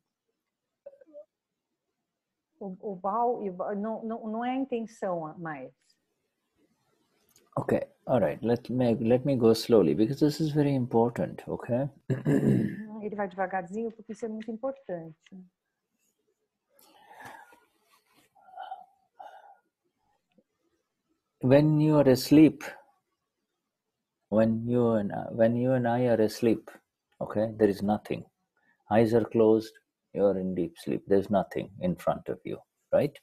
O, o Bhau, não, não, não é intenção mais. Okay, all right, let me, let me go slowly, because this is very important, okay? Ele vai devagarzinho, porque isso é muito importante. When you are asleep, when you and I, when you and I are asleep, okay, there is nothing. Eyes are closed. You are in deep sleep. There is nothing in front of you, right?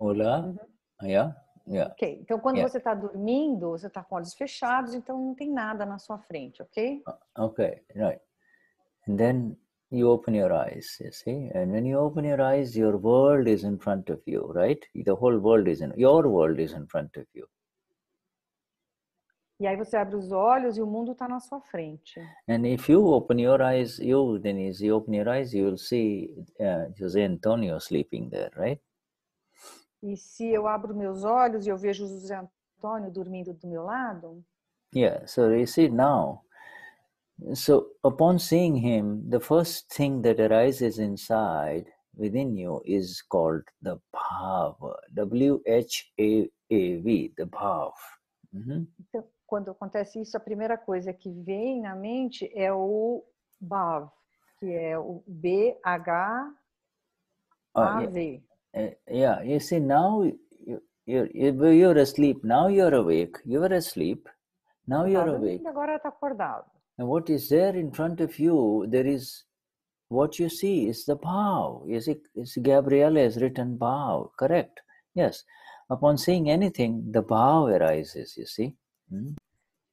Olá, mm-hmm. yeah, yeah. Ok, então quando yeah. você está dormindo, você está com olhos fechados, então não tem nada na sua frente, ok? Ok, right. And then you open your eyes, you see, and when you open your eyes, your world is in front of you, right? The whole world is in, your world is in front of you. E aí você abre os olhos e o mundo está na sua frente. And if you open your eyes, you, Denise, you open your eyes, you will see uh, José Antonio sleeping there, right? E se eu abro meus olhos e eu vejo José Antonio dormindo do meu lado? Yeah, so you see now. So, upon seeing him, the first thing that arises inside, within you, is called the Bhava. W H A A V, the Bhava. Mm-hmm. Então, quando acontece isso, a primeira coisa que vem na mente é o Bhava, que é o B H A V. Oh, yeah. yeah, you see, now you're, you're asleep, now you're awake, you're asleep, now you're awake. Agora está acordado. And what is there in front of you, there is, what you see is the Bhau. You see, Gabriela has written Bhau, correct? Yes. Upon seeing anything, the Bhau arises, you see. Hmm?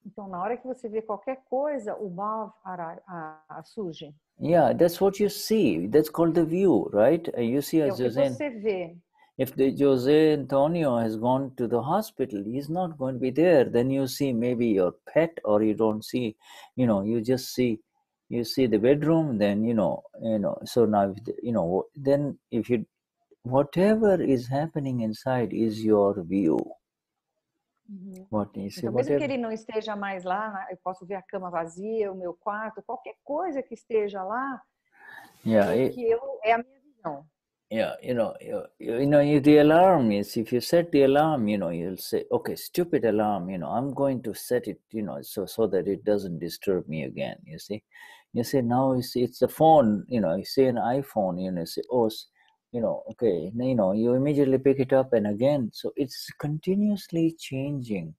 Então, na hora que você vê qualquer coisa, o Bhau surge. Yeah, that's what you see. That's called the view, right? You see as José. Você vê. If the José Antonio has gone to the hospital, he's not going to be there. Then you see maybe your pet, or you don't see, you know, you just see, you see the bedroom, then, you know, you know, so now, you know, then if you, whatever is happening inside is your view. Uhum. What, you see, então, mesmo whatever, que ele não esteja mais lá, eu posso ver a cama vazia, o meu quarto, qualquer coisa que esteja lá, yeah, é, que eu, é a minha visão. Yeah, you know, you, you know, the alarm is, if you set the alarm, you know, you'll say, okay, stupid alarm, you know, I'm going to set it, you know, so, so that it doesn't disturb me again, you see. You say, now you see, it's a phone, you know, you see an iPhone, you know, you say, oh, you know, okay, you know, you immediately pick it up and again, so it's continuously changing.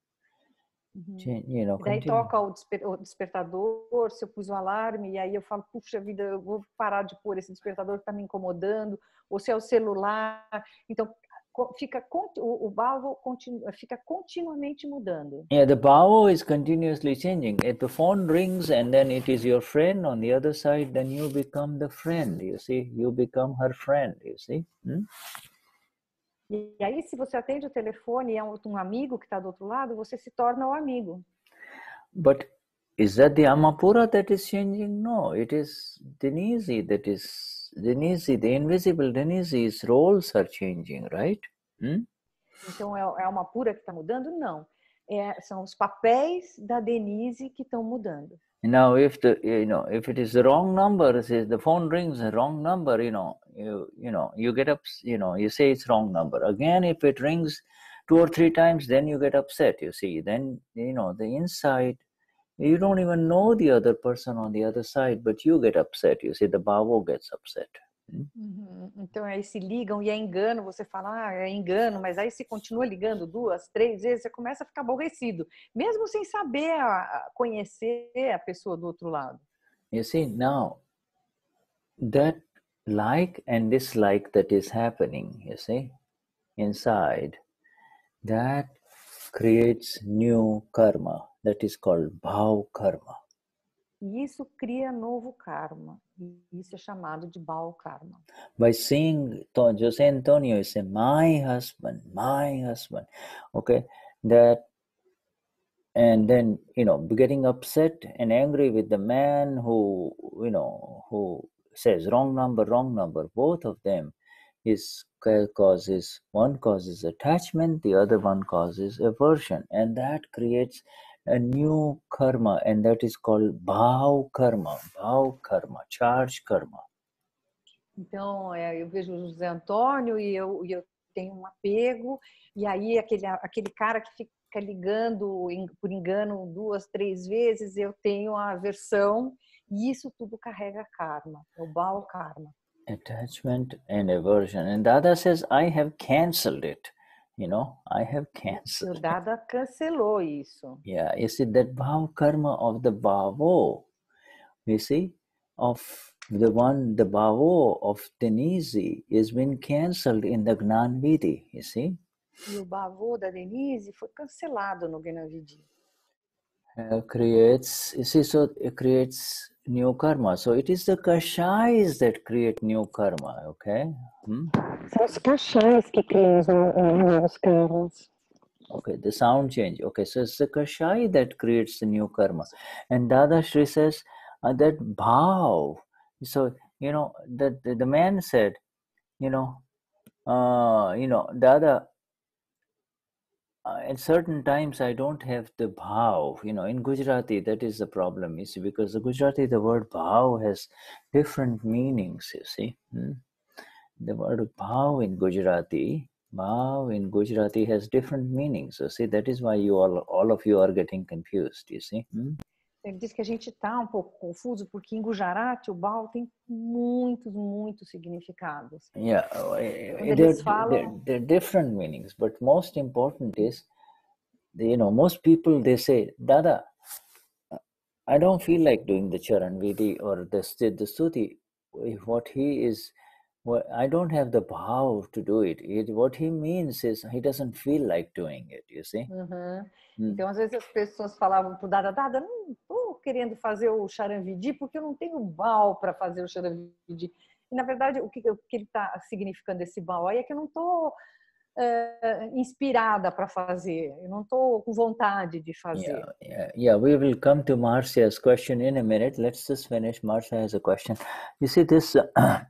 Mm-hmm. You know, daí toca o, desper o despertador, se eu pus o alarme, e aí eu falo, puxa vida, eu vou parar de pôr esse despertador que está me incomodando, ou se é o celular, então fica, o, o Bhavo continu fica continuamente mudando. Yeah, the Bhavo is continuously changing. If the phone rings and then it is your friend on the other side, then you become the friend, you see, you become her friend, you see. Hmm? E aí, se você atende o telefone e é um amigo que está do outro lado, você se torna o amigo. But is that the Amapura that is changing? No, it is Denise that is, Denise, the invisible Denise's roles are changing, right? Hmm? Então, é, é a Amapura que está mudando? Não. É, são os papéis da Denise que estão mudando. Now, if the you know if it is the wrong number, say the phone rings the wrong number, you know you you know you get up, you know you say it's wrong number again. If it rings two or three times, then you get upset. You see, then you know the inside. You don't even know the other person on the other side, but you get upset. You see, the Bhavo gets upset. Hmm? Uhum. Então aí se ligam e é engano. Você fala, ah, é engano, mas aí se continua ligando duas, três vezes, você começa a ficar aborrecido, mesmo sem saber a, conhecer a pessoa do outro lado. You see, now that like and dislike that is happening, you see, inside, that creates new karma that is called Bhau Karma. E isso cria novo karma. E isso é chamado de Bhau Karma. By seeing José Antonio, you say, my husband, my husband. Okay, that, and then, you know, getting upset and angry with the man who, you know, who says wrong number, wrong number. Both of them is causes, one causes attachment, the other one causes aversion. And that creates a new karma, and that is called Bhau Karma, Bhau Karma, Charge Karma. Então, é, eu vejo o José Antônio e eu, eu tenho um apego, e aí aquele, aquele cara que fica ligando por engano duas, três vezes, eu tenho a aversão, e isso tudo carrega karma, é o Bhau Karma. Attachment and aversion. And Dada says, I have cancelled it. You know, I have cancelled. Dada cancelou isso. Yeah, you see that Bhau Karma of the Bhavo, you see, of the one, the Bhavo of Denise is been cancelled in the Gnan Vidi, you see. E o Bhavo da Denise foi cancelado no Gnan Vidi. Uh, creates, you see, so it creates new karma. So it is the Kashayas that create new karma, okay? Hmm? São os Kashayas que criam os novos karmas. Okay, the sound change. Okay, so it's the Kashaya that creates the new karma. And Dada Shri says uh, that Bhau. So, you know, that the, the man said, you know, uh, you know, Dada, Uh, at certain times, I don't have the Bhau, you know, in Gujarati, that is the problem, you see, because the Gujarati, the word Bhau has different meanings, you see. Hmm? The word Bhau in Gujarati, Bhau in Gujarati has different meanings, you see, that is why you all, all of you are getting confused, you see. Hmm? Ele diz que a gente está um pouco confuso porque em Gujarati o Bhau tem muitos, muitos significados. Yeah, they're, falam... they're, they're different meanings, but most important is, you know, most people they say, Dada, I don't feel like doing the Charan Vidi or the Siddha Stuti. What he is, what, I don't have the Bhau to do it. It. What he means is he doesn't feel like doing it, you see. Uh-huh. Hmm. Então às vezes as pessoas falavam pro Dada, Dada, não querendo fazer o Charan Vidi porque eu não tenho Bhau para fazer o Charan Vidi. E na verdade o que, o que ele está significando esse Bhau aí é que eu não estou uh, inspirada para fazer, eu não estou com vontade de fazer. Yeah, yeah, yeah, we will come to Marcia's question in a minute. Let's just finish. Marcia has a question. You see this, uh,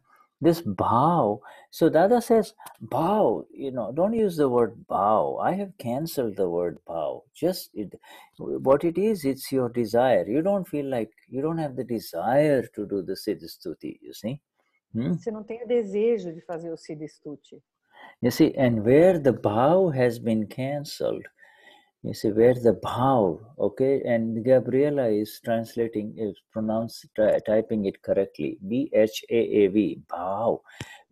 this Bhau. So Dada says Bhau, you know, don't use the word Bhau. I have cancelled the word Bhau. Just it, what it is, it's your desire. You don't feel like, you don't have the desire to do the Siddha Stuti, you see. Hmm? Você não tem o desejo de fazer o Siddha Stuti. You see, and where the Bhau has been cancelled, you see, where the Bhau, okay, and Gabriela is translating, is pronounced, typing it correctly, B H A A V, Bhau.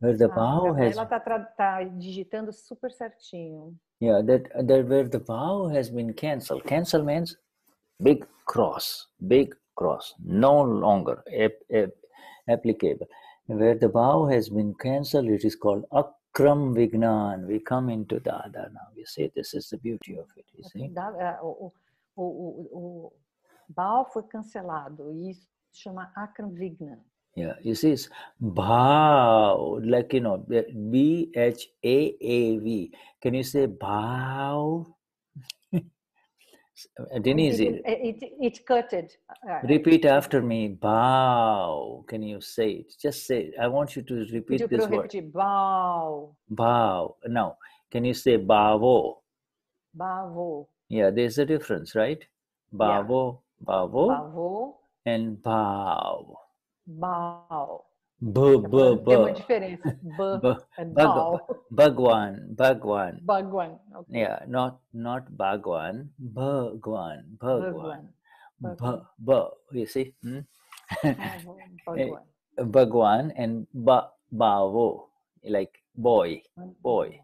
Where the ah, Bhau has... Ela está tá digitando super certinho. Yeah, that, that where the Bhau has been cancelled. Cancel means big cross, big cross, no longer ap, ap, applicable. Where the Bhau has been cancelled, it is called Akram Vignan. We come into Dada now, you see, this is the beauty of it, you see. O, o, o, o Bhau foi cancelado, e isso chama Akram Vignan. Yeah, you see, it's Bhao, like, you know, B H A A V. Can you say Bhao? Denise, it, it, it, it's cutted. Repeat after me, Bhao. Can you say it? Just say it. I want you to repeat to this word. Bhao. Bhao. Now, can you say Bhavo? Bhavo. Yeah, there's a difference, right? Bhavo, yeah. Bhavo, Bhavo, and Bhao. Bhao. B, b, b. Tem uma diferença. B and Bhao. Bhagwan, Bhagwan. Bhagwan, okay. Yeah, not, not Bhagwan, Bhagwan, Bhagwan. B, b, you see? Hmm? Bhagwan. Bhagwan and ba, Bhavo, like boy, boy.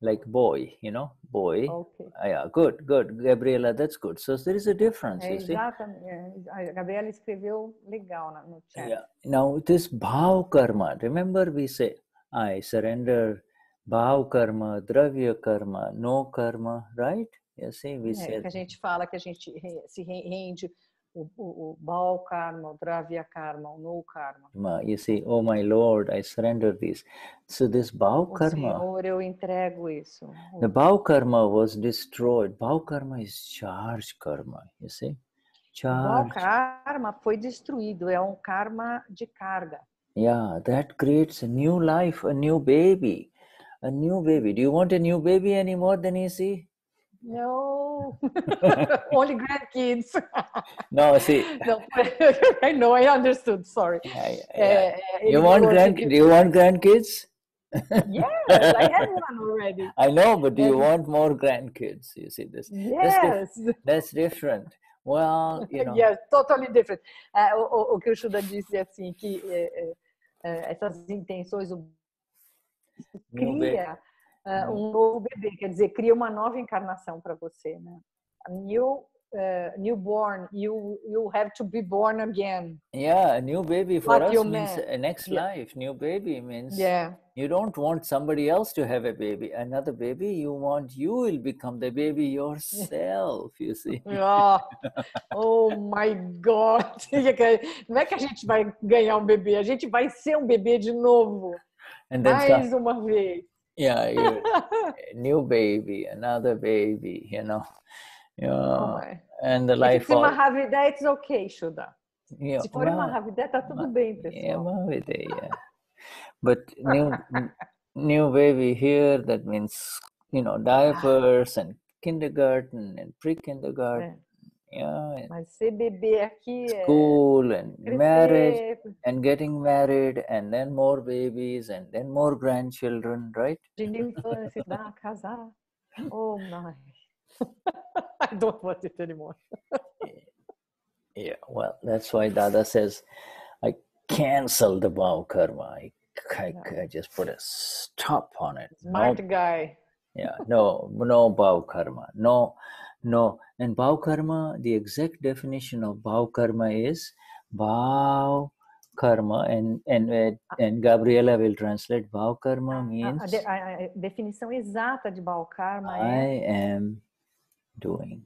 Like boy, you know, boy. Okay. Ah, yeah, good, good. Gabriela, that's good. So there is a difference, you see. Exatamente. Gabriela escreveu legal no chat. Yeah. Now, this Bhau Karma, remember we say, I surrender, Bhau Karma, Dravya Karma, No Karma, right? You see, we say... É, que a gente fala que a gente se rende o, o, o Bhau Karma, o Dravya Karma, o No Karma. You see, oh my Lord, I surrender this. So this Bhau Karma, Senhor, eu entrego isso. The Bhau Karma was destroyed. Bhau Karma is charge karma, you see. Charge. Bhau Karma foi destruído, é um karma de carga. Yeah, that creates a new life, a new baby. A new baby. Do you want a new baby anymore, Denise? No, only grandkids. No, see. No, I know, I understood, sorry. Yeah, yeah, yeah. Uh, you, want grand, do you want grandkids? Yes, I have one already. I know, but do you um, want more grandkids? You see this? Yes. That's, dif that's different. Well, you know. Yes, totally different. Uh, o, o que o Shuddha disse é assim, que uh, uh, essas intenções o... cria... Uh, um novo bebê, quer dizer, cria uma nova encarnação para você, né? A new, uh, newborn, you, you have to be born again. Yeah, a new baby for us means a next life. New baby means yeah. You don't want somebody else to have a baby. Another baby, you want, you will become the baby yourself, you see. Oh, oh my God! Não é que a gente vai ganhar um bebê, a gente vai ser um bebê de novo. And mais some... uma vez. Yeah, you, new baby, another baby, you know, you know, and the life. Se for uma gravidez, it's okay, Shuddha. Yeah, se for uma gravidez, tá tudo bem, pessoal. Yeah, yeah. But new, new baby here, that means, you know, diapers and kindergarten and pre-kindergarten. Yeah. Yeah, mas ser bebê aqui school and crescer. Marriage and getting married and then more babies and then more grandchildren, right? Oh my! I don't want it anymore. Yeah, well, that's why Dada says, I cancel the Bhau Karma. I, I, I just put a stop on it. Smart no, guy. Yeah, no, no Bhau Karma, no. No, and Bhau Karma, the exact definition of Bhau Karma is Bhau Karma, and and and Gabriela will translate. Bhau Karma means. A, de, a, a definição exata de Bhau Karma é. I am doing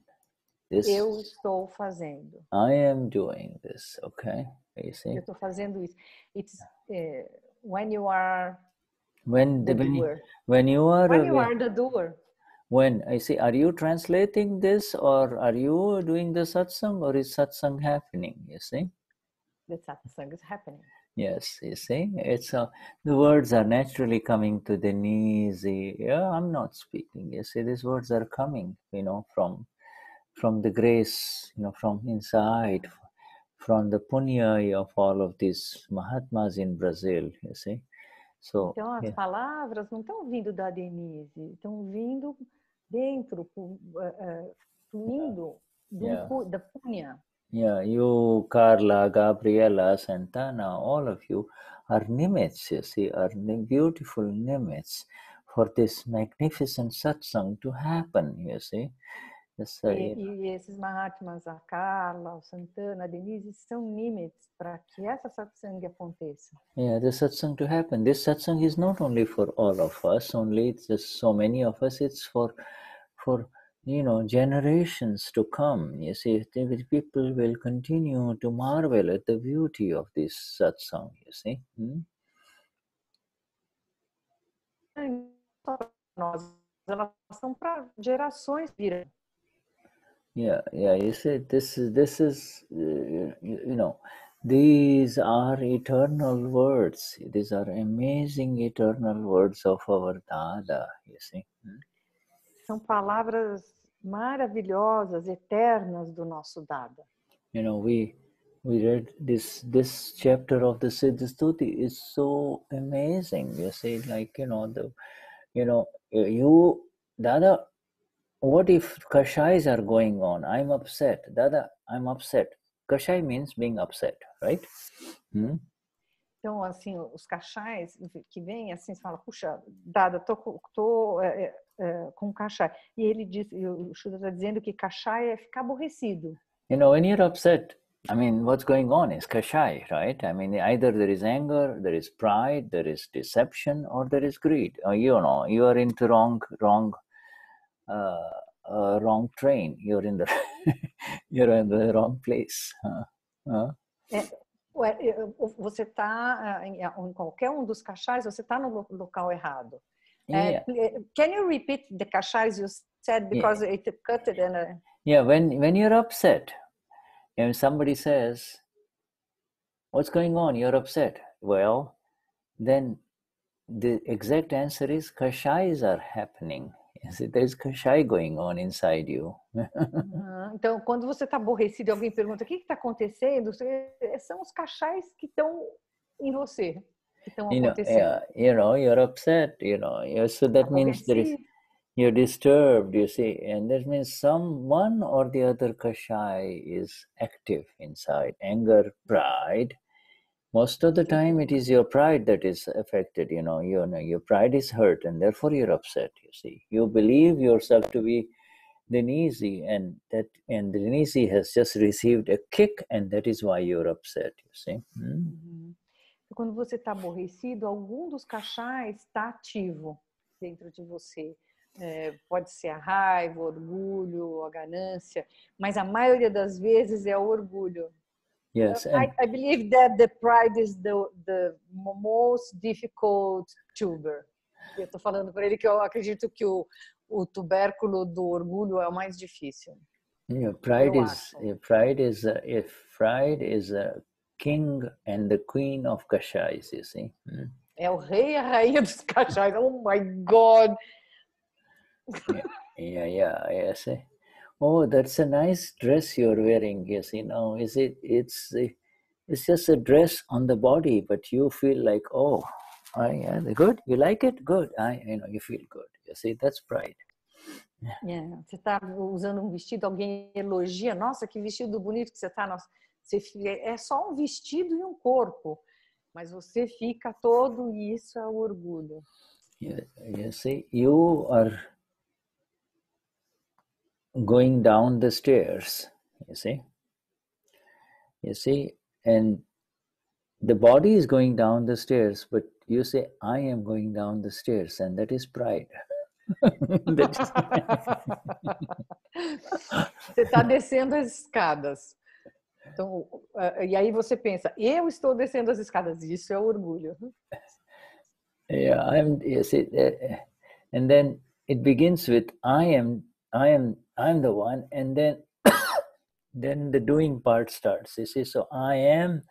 this. Eu estou fazendo. I am doing this. Okay, you see. Eu estou fazendo isso. It's uh, when you are. When the, the when, doer. When you are. When you are the doer. When I say, are you translating this, or are you doing the satsang, or is satsang happening? You see, the satsang is happening. Yes, you see, it's a, the words are naturally coming to Denise. Yeah, I'm not speaking. You see, these words are coming, you know, from from the grace, you know, from inside, from the punya of all of these Mahatmas in Brazil. You see, so então as yeah. palavras não estão vindo da Denise, estão vindo dentro, fluindo yeah. yeah. da Punya. Yeah, you, Carla, Gabriela, Santana, all of you are nimites, you see, are beautiful nimites for this magnificent satsang to happen, you see. Essa, e, you know. E esses Mahatmas, a Carla, o Santana, a Denise, são nimites para que essa satsang aconteça. Yeah, the satsang to happen. This satsang is not only for all of us, only it's just so many of us, it's for for you know, generations to come, you see, the people will continue to marvel at the beauty of this satsang, you see. Hmm? Yeah, yeah, you see, this is, this is, uh, you, you know, these are eternal words. These are amazing eternal words of our Dada, you see. Hmm? São palavras maravilhosas, eternas do nosso Dada. You know, we we read this this chapter of the Siddha Stuti is so amazing. You say, like, you know, the you know you Dada, what if Kashayas are going on? I'm upset, Dada. I'm upset. Kashai means being upset, right? Hmm? Então, assim, os Kashais que vêm, assim, falam, puxa, Dada, tô, tô é, é, com Kashai. E ele diz, o Shuddha está dizendo que Kashai é ficar aborrecido. You know, when you're upset, I mean, what's going on is Kashai, right? I mean, either there is anger, there is pride, there is deception, or there is greed. Or, you know, you are into wrong, wrong, uh, uh, wrong train. You're in the, you're in the wrong place. Huh? Huh? É. Você está em qualquer um dos Kashais, você está no local errado. Yeah. Uh, can you repeat the Kashais you said because yeah. it cut it in a... Yeah, when, when you're upset and somebody says, what's going on? You're upset. Well, then the exact answer is Kashais are happening. There's Kashai going on inside you. Então, quando você está aborrecido, alguém pergunta o que está acontecendo, são os Kashais que estão em você, que estão acontecendo. Yeah, you know, you're upset, you know, so that means there is, you're disturbed, you see, and that means someone or the other Kashai is active inside. Anger, pride. Most of the time, it is your pride that is affected, you know, you know, your pride is hurt and therefore you're upset, you see. You believe yourself to be Denise and that, and Denise has just received a kick and that is why you're upset, you see. Hmm? Quando você está aborrecido, algum dos Kashais está ativo dentro de você. É, pode ser a raiva, o orgulho, a ganância, mas a maioria das vezes é o orgulho. Yes, I, I believe that the pride is the the most difficult tuber. Eu estou falando para ele que eu acredito que o o tubérculo do orgulho é o mais difícil. Yeah, pride is pride is a, if pride is a king and the queen of Kashais, you see. Hmm? É o rei e a rainha dos Kashais. Oh my God. Yeah, yeah, yeah, yeah, see? Oh, that's a nice dress you're wearing, yes, you know, is it, it's, it's just a dress on the body, but you feel like, oh, I, yeah, good, you like it? Good, I, you know, you feel good, you see, that's pride. Yeah. Você está usando um vestido, alguém elogia, nossa, que vestido bonito que você está, é só um vestido e um corpo, mas você fica todo, e isso é o orgulho. Yeah, you see, you are going down the stairs, you see, you see, and the body is going down the stairs, but you say, I am going down the stairs, and that is pride. Você está descendo as escadas. Então, uh, e aí você pensa, eu estou descendo as escadas, isso é orgulho. Yeah, I'm, you see, uh, and then it begins with, I am, I am, I'm the one, and then then the doing part starts, you see, so I am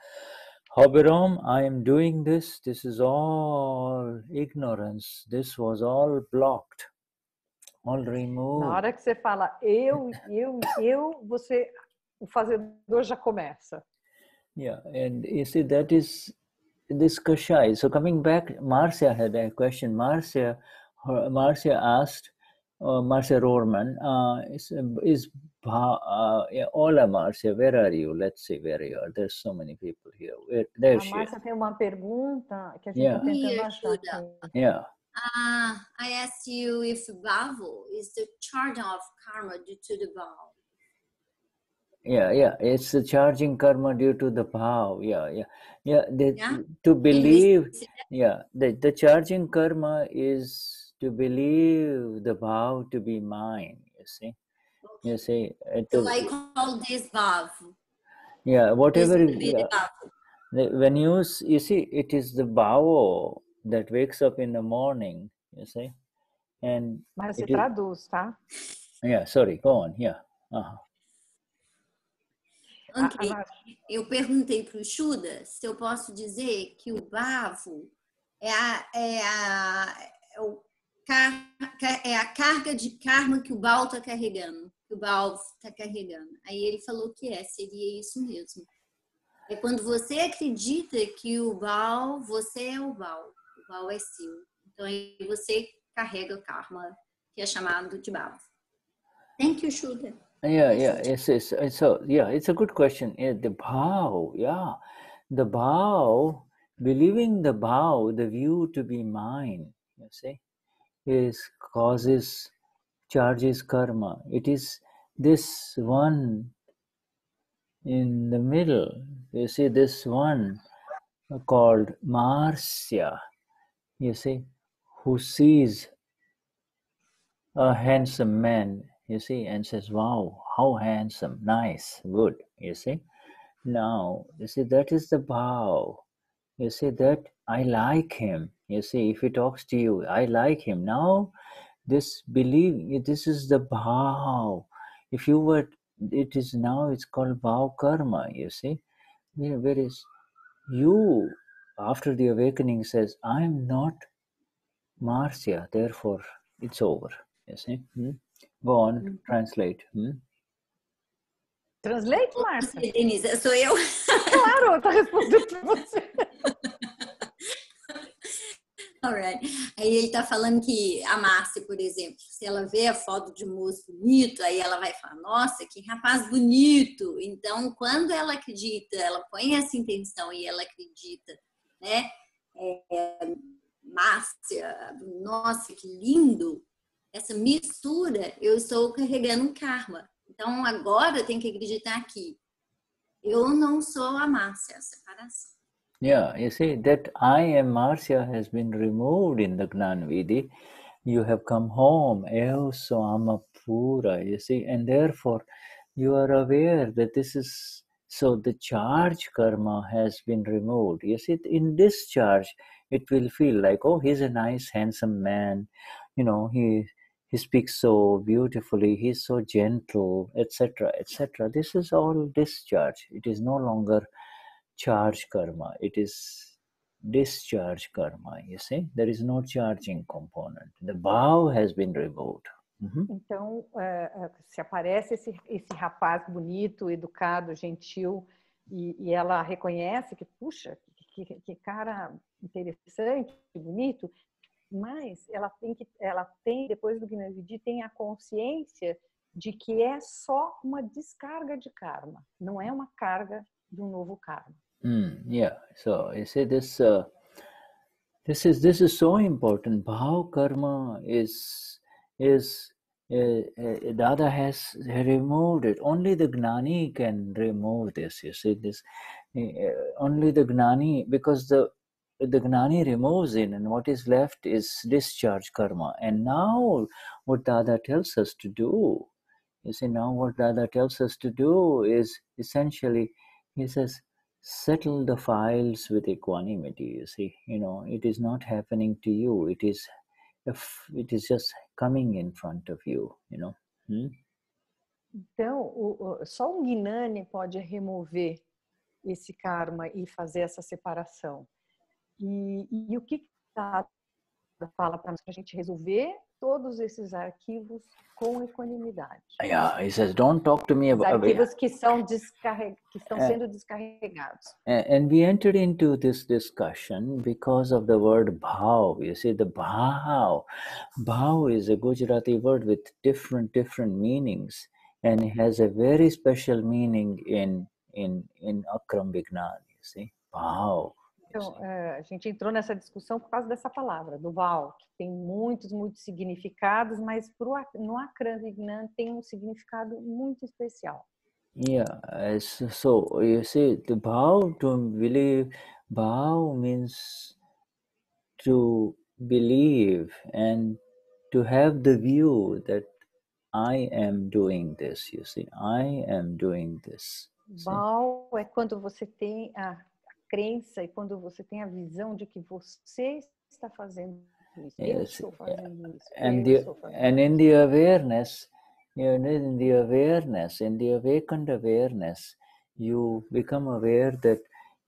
Hoberom, I am doing this, this is all ignorance, this was all blocked, all removed. Na hora que você fala, eu, eu, eu, você, o fazedor já começa. Yeah, and you see, that is this Kashai. So coming back, Marcia had a question. Marcia, her, Marcia asked, Uh, Marcia Rohrmann, uh, is, is uh, yeah, Hola Marcia, where are you? Let's see where you are. There's so many people here. Where, there she is. Tem uma pergunta que a gente yeah. Tá tentando achar. Yeah. Uh, I asked you if Bhavo is the charging of karma due to the Bhau. Yeah, yeah. It's the charging karma due to the Bhau. Yeah, yeah. Yeah, the, yeah. To believe, yeah, the, the charging karma is to believe the Bhau to be mine, you see. You see, it so I call this Bhavo. Yeah, whatever. Yeah. When you, you see, it is the Bhavo that wakes up in the morning, you see. And Mas eu traduzo, tá? Yeah, sorry, go on, yeah. Uh-huh. Ok, eu perguntei para o Shuddha se eu posso dizer que o Bhavo é a, é a, é o car, é a carga de karma que o Bhau está carregando, que o Bhau está carregando. Aí ele falou que é, seria isso mesmo. É quando você acredita que o Bhau, você é o Bhau, o Bhau é seu. Então aí você carrega o karma, que é chamado de Bhavo. Thank you, Shuddha. Yeah, yeah, it's, it's, it's, a, yeah, it's a good question. Yeah, the Bhau, yeah. The Bhau, believing the Bhau, the view to be mine, you see, is causes, charges karma. It is this one in the middle, you see, this one called Marcia, you see, who sees a handsome man, you see, and says, wow, how handsome, nice, good, you see. Now, you see, that is the Bhau. You see, that I like him. You see, if he talks to you, I like him. Now, this belief, this is the Bhau. If you were, it is now, it's called Bhau Karma, you see. Whereas you, after the awakening, says, I am not Marcia, therefore, it's over, you see. Hmm? Go on, translate. Hmm? Translate, Marcia. Denise, sou eu. Claro, eu estou respondendo para você. Alright. Aí ele está falando que a Márcia, por exemplo, se ela vê a foto de um moço bonito, aí ela vai falar, nossa, que rapaz bonito. Então, quando ela acredita, ela põe essa intenção e ela acredita, né? É, Márcia, nossa, que lindo. Essa mistura, eu estou carregando um karma. Então, agora eu tenho que acreditar que eu não sou a Márcia, a separação. Yeah, you see, that I am Marcia has been removed in the Gnan Vidi. You have come home, eu sou Amapura, you see, and therefore you are aware that this is, so the charge karma has been removed. You see, in this charge, it will feel like, oh, he's a nice, handsome man, you know, he he speaks so beautifully, he's so gentle, et cetera, et cetera. This is all discharge. It is no longer charge karma. It is discharge karma, you see. There is no charging component. The Bhau has been removed. Uhum. Então, uh, se aparece esse, esse rapaz bonito, educado, gentil, e, e ela reconhece que, puxa, que, que, que cara interessante, que bonito, mas ela tem que, ela tem, depois do Gnani Vidi, tem a consciência de que é só uma descarga de karma, não é uma carga de um novo karma. Mm, yeah, so you see this, uh, this is this is so important. Bhau Karma is is uh, uh, Dada has removed it. Only the Gnani can remove this. You see this, uh, only the Gnani, because the the Gnani removes it and what is left is discharge karma. And now what Dada tells us to do, you see, now what Dada tells us to do is essentially, he says, settle the files with equanimity, you see. You know, it is not happening to you. It is, it is just coming in front of you, you know. Hmm? Então, o, o, só um Gnani pode remover esse karma e fazer essa separação. E, e, e o que Dada fala para a gente resolver todos esses arquivos com equanimidade? Yeah, he says, don't talk to me about arquivos que são descarre... que estão uh, sendo descarregados. And we entered into this discussion because of the word Bhau. You see, the Bhau, Bhau is a Gujarati word with different different meanings, and it has a very special meaning in in in Akram Vignan. You see, Bhau. Então, a gente entrou nessa discussão por causa dessa palavra, do Bhau, que tem muitos, muitos significados, mas pro, no Akram Vignan tem um significado muito especial. Yeah, so you see, the Bhau, to believe, Bhau means to believe and to have the view that I am doing this, you see, I am doing this. Bhau é quando você tem a crença e quando você tem a visão de que você está fazendo isso. Yes. Eu estou fazendo isso. And, the, estou fazendo and in the awareness, you know, in the awareness, in the awakened awareness, you become aware that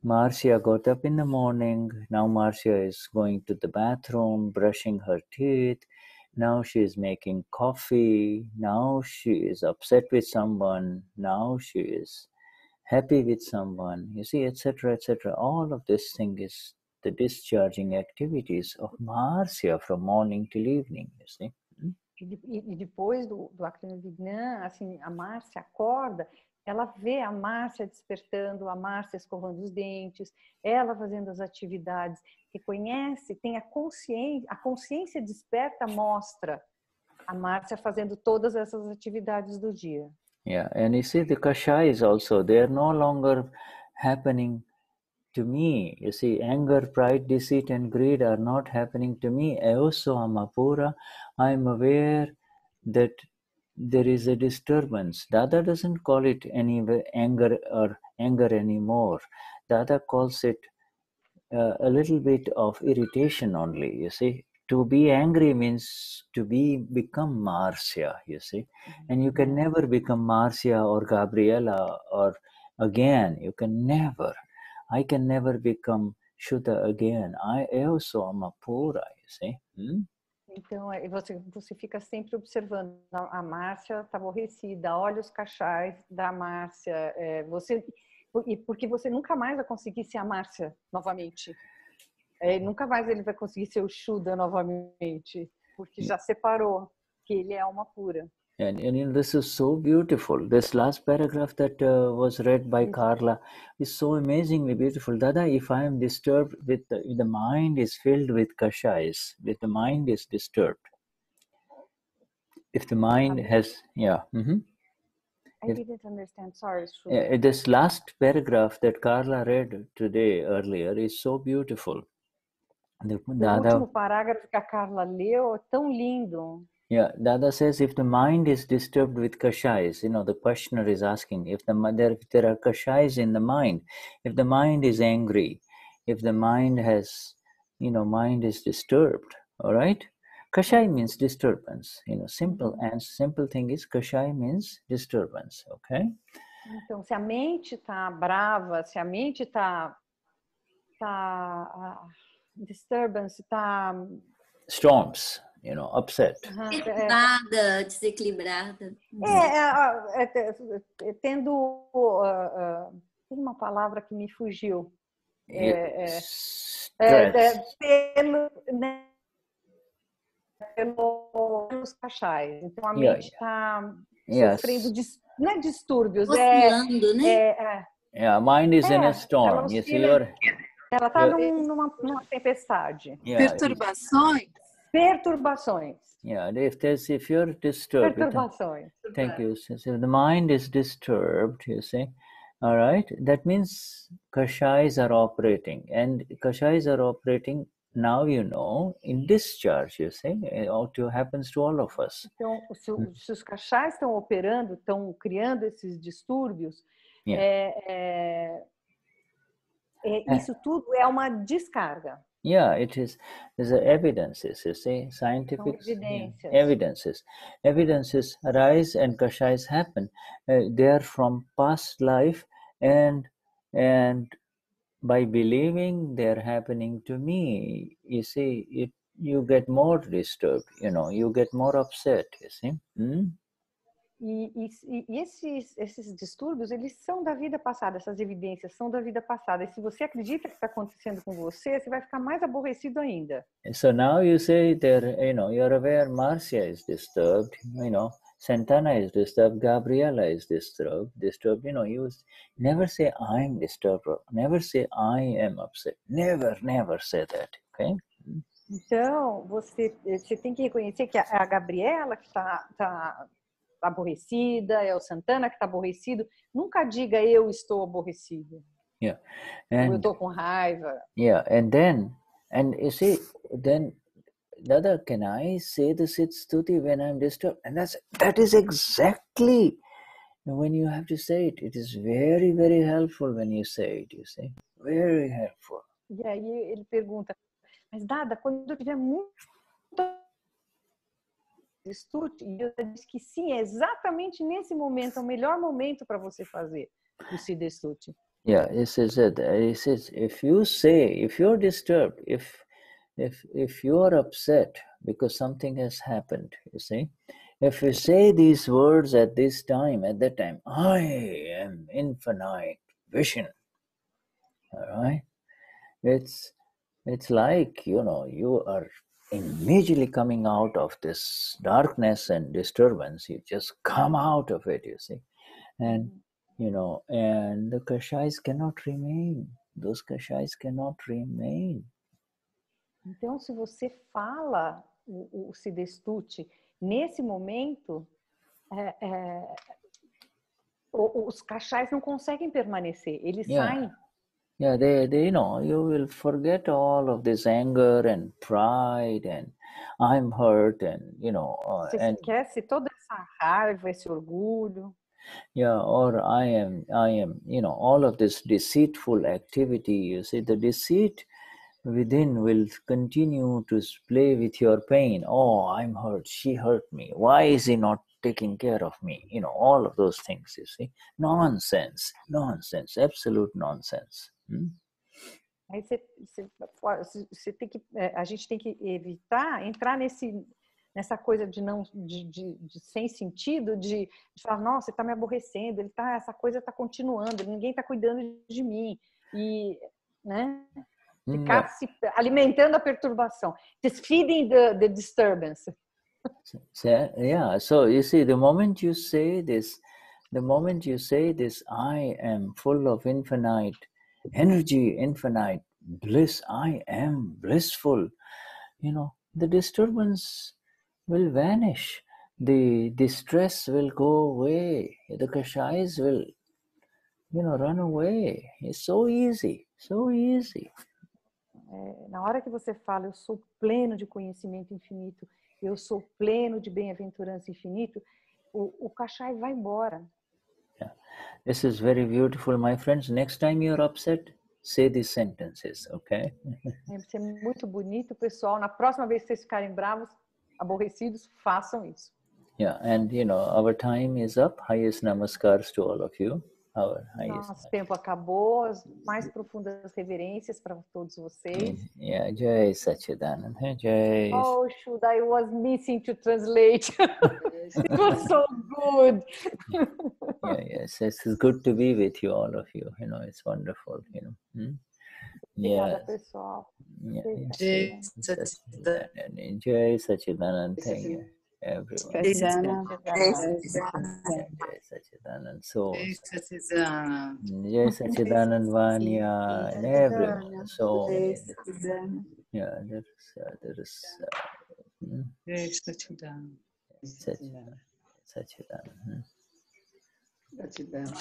Marcia got up in the morning, now Marcia is going to the bathroom, brushing her teeth, now she is making coffee, now she is upset with someone, now she is happy with someone, you see, et cetera, et cetera. All of this thing is the discharging activities of Marcia from morning till evening, you see. E depois do, do Akram Vignan, assim, a Marcia acorda, ela vê a Marcia despertando, a Marcia escovando os dentes, ela fazendo as atividades, reconhece, tem a consciência, a consciência desperta mostra a Marcia fazendo todas essas atividades do dia. Yeah, and you see the Kashaya is also, they are no longer happening to me. You see, anger, pride, deceit and greed are not happening to me. I also am Amapura. I am aware that there is a disturbance. Dada doesn't call it any anger or anger anymore. Dada calls it uh, a little bit of irritation only, you see. To be angry means to be become Marcia, you see. And you can never become Marcia or Gabriela or again. You can never. I can never become Shuddha again. I also am Amapura, you see. Hmm? Então, você, você fica sempre observando. A Márcia está aborrecida, olha os cachais da Márcia. É, você, porque você nunca mais vai conseguir ser a Márcia novamente. É, nunca mais ele vai conseguir ser o Shuddha novamente. Porque já separou, que ele é alma pura. And, and you know, this is so beautiful. This last paragraph that uh, was read by Carla is so amazingly beautiful. Dada, if I am disturbed with the, if the mind is filled with kashayas, if the mind is disturbed, if the mind has, yeah. Mm-hmm. I didn't understand. Sorry. Yeah, this last paragraph that Carla read today earlier is so beautiful. The, Dada, último parágrafo que a Carla leu é tão lindo. Yeah, Dada says, if the mind is disturbed with kashayas, you know, the questioner is asking, if, the, there, if there are kashayas in the mind, if the mind is angry, if the mind has, you know, mind is disturbed, all right? Kashaya means disturbance, you know, simple and simple thing is kashaya means disturbance, okay? Então, se a mente tá brava, se a mente tá, tá uh, disturbance, tá... Storms. You know, upset. Desequilibrada, desequilibrada. É, é, é, é tendo uh, uh, tem uma palavra que me fugiu. É, é, é, é, pelo, né, pelo, pelos cachais. Então a mente está yeah. sofrendo, yes. não é distúrbios, oscilando, é, né? É, é, yeah, mind is é, in a storm. You see, your... Ela está num, numa, numa tempestade. Yeah, perturbações. Perturbações. Yeah, if there's, if you're disturbed. Perturbações. Thank you. So if the mind is disturbed, you see, all right, that means kashayas are operating. And kashayas are operating, now you know, in discharge, you see, it happens to all of us. Então, se, se os kashayas estão operando, estão criando esses distúrbios, yeah. é, é, é, isso tudo é uma descarga. Yeah, it is. There's evidences, you see, scientific evidences. Yeah, evidences. Evidences arise and kashayas happen. Uh, they are from past life, and and by believing they are happening to me, you see, it, you get more disturbed. You know, you get more upset. You see. Hmm? E, e, e esses, esses distúrbios, eles são da vida passada, essas evidências são da vida passada. E se você acredita que está acontecendo com você, você vai ficar mais aborrecido ainda. So now you say that, you know, you're aware Marcia is disturbed, you know, Santana is disturbed, Gabriela is disturbed, disturbed, you know, you never say I'm disturbed, never say I am upset, never, never say that, okay? Então, você, você tem que reconhecer que a, a Gabriela que está... Tá, aborrecida, é o Santana que está aborrecido. Nunca diga eu estou aborrecido. Yeah. And, eu estou com raiva. Yeah, and then, and you see, then Dada, can I say the Siddha Stuti when I'm disturbed? And that's, that is exactly when you have to say it. It is very, very helpful when you say it, you see. Very helpful. E aí ele pergunta, mas Dada, quando eu tiver muito Stuti, e eu disse que sim, é exatamente nesse momento, é o melhor momento para você fazer o Siddha Stuti. Yeah, it says that, it says, if you say, if you're disturbed, if If, if you are upset because something has happened, you see, if you say these words at this time, at that time, I am infinite vision, all right? It's, it's like, you know, you are immediately coming out of this darkness and disturbance. You just come out of it, you see. And, you know, and the Kashais cannot remain. Those Kashais cannot remain. Então, se você fala o, o Siddha Stuti nesse momento, é, é, os Kashais não conseguem permanecer, eles yeah. saem. Yeah, they, they, you know, you will forget all of this anger and pride and I'm hurt and, you know. Uh, você and, esquece toda essa raiva, esse orgulho. Yeah, or I am, I am, you know, all of this deceitful activity, you see, the deceit within will continue to play with your pain. Oh, I'm hurt. She hurt me. Why is he not taking care of me? You know, all of those things, you see. Nonsense. Nonsense. Absolute nonsense. Hmm? Aí você, você, você tem que, a gente tem que evitar entrar nesse, nessa coisa de, não, de, de, de sem sentido, de, de falar, nossa, ele tá me aborrecendo, ele tá, essa coisa tá continuando, ninguém tá cuidando de mim. E, né? Ficar se alimentando a perturbação. Just feeding the, the disturbance. Yeah, so you see, the moment you say this, the moment you say this, I am full of infinite energy, infinite bliss, I am blissful, you know, the disturbance will vanish. The distress will go away. The Kashais will, you know, run away. It's so easy, so easy. Na hora que você fala, eu sou pleno de conhecimento infinito, eu sou pleno de bem-aventurança infinito, o, o Kashai vai embora. Yeah. This is very beautiful, my friends. Next time you're upset, say these sentences, ok? Isso é muito bonito, pessoal. Na próxima vez que vocês ficarem bravos, aborrecidos, façam isso. Yeah, and you know, our time is up. Highest namaskars to all of you. Nosso tempo acabou, as mais profundas reverências para todos vocês. Yeah, Jai Sachchidanand. Jai. Oh, should I was missing to translate. It was so good. Yeah, yes, it's good to be with you, all of you. You know, it's wonderful, you know. Hmm? Yeah. Jai Sachchidanand. Jai Sachchidanand. Thank you. Everyone. Sachchidanand. So, Jai Sachchidanand Vanya and everyone. So, yeah, there is, uh, there is, uh, Jai Sachchidanand. Sachchidanand. Sachchidanand. Sachchidanand.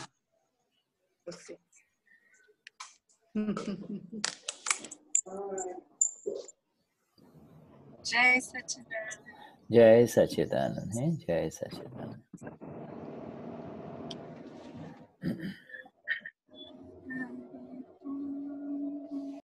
Jai Sachchidanand. Jai Sachchidanand, Jai Sachchidanand.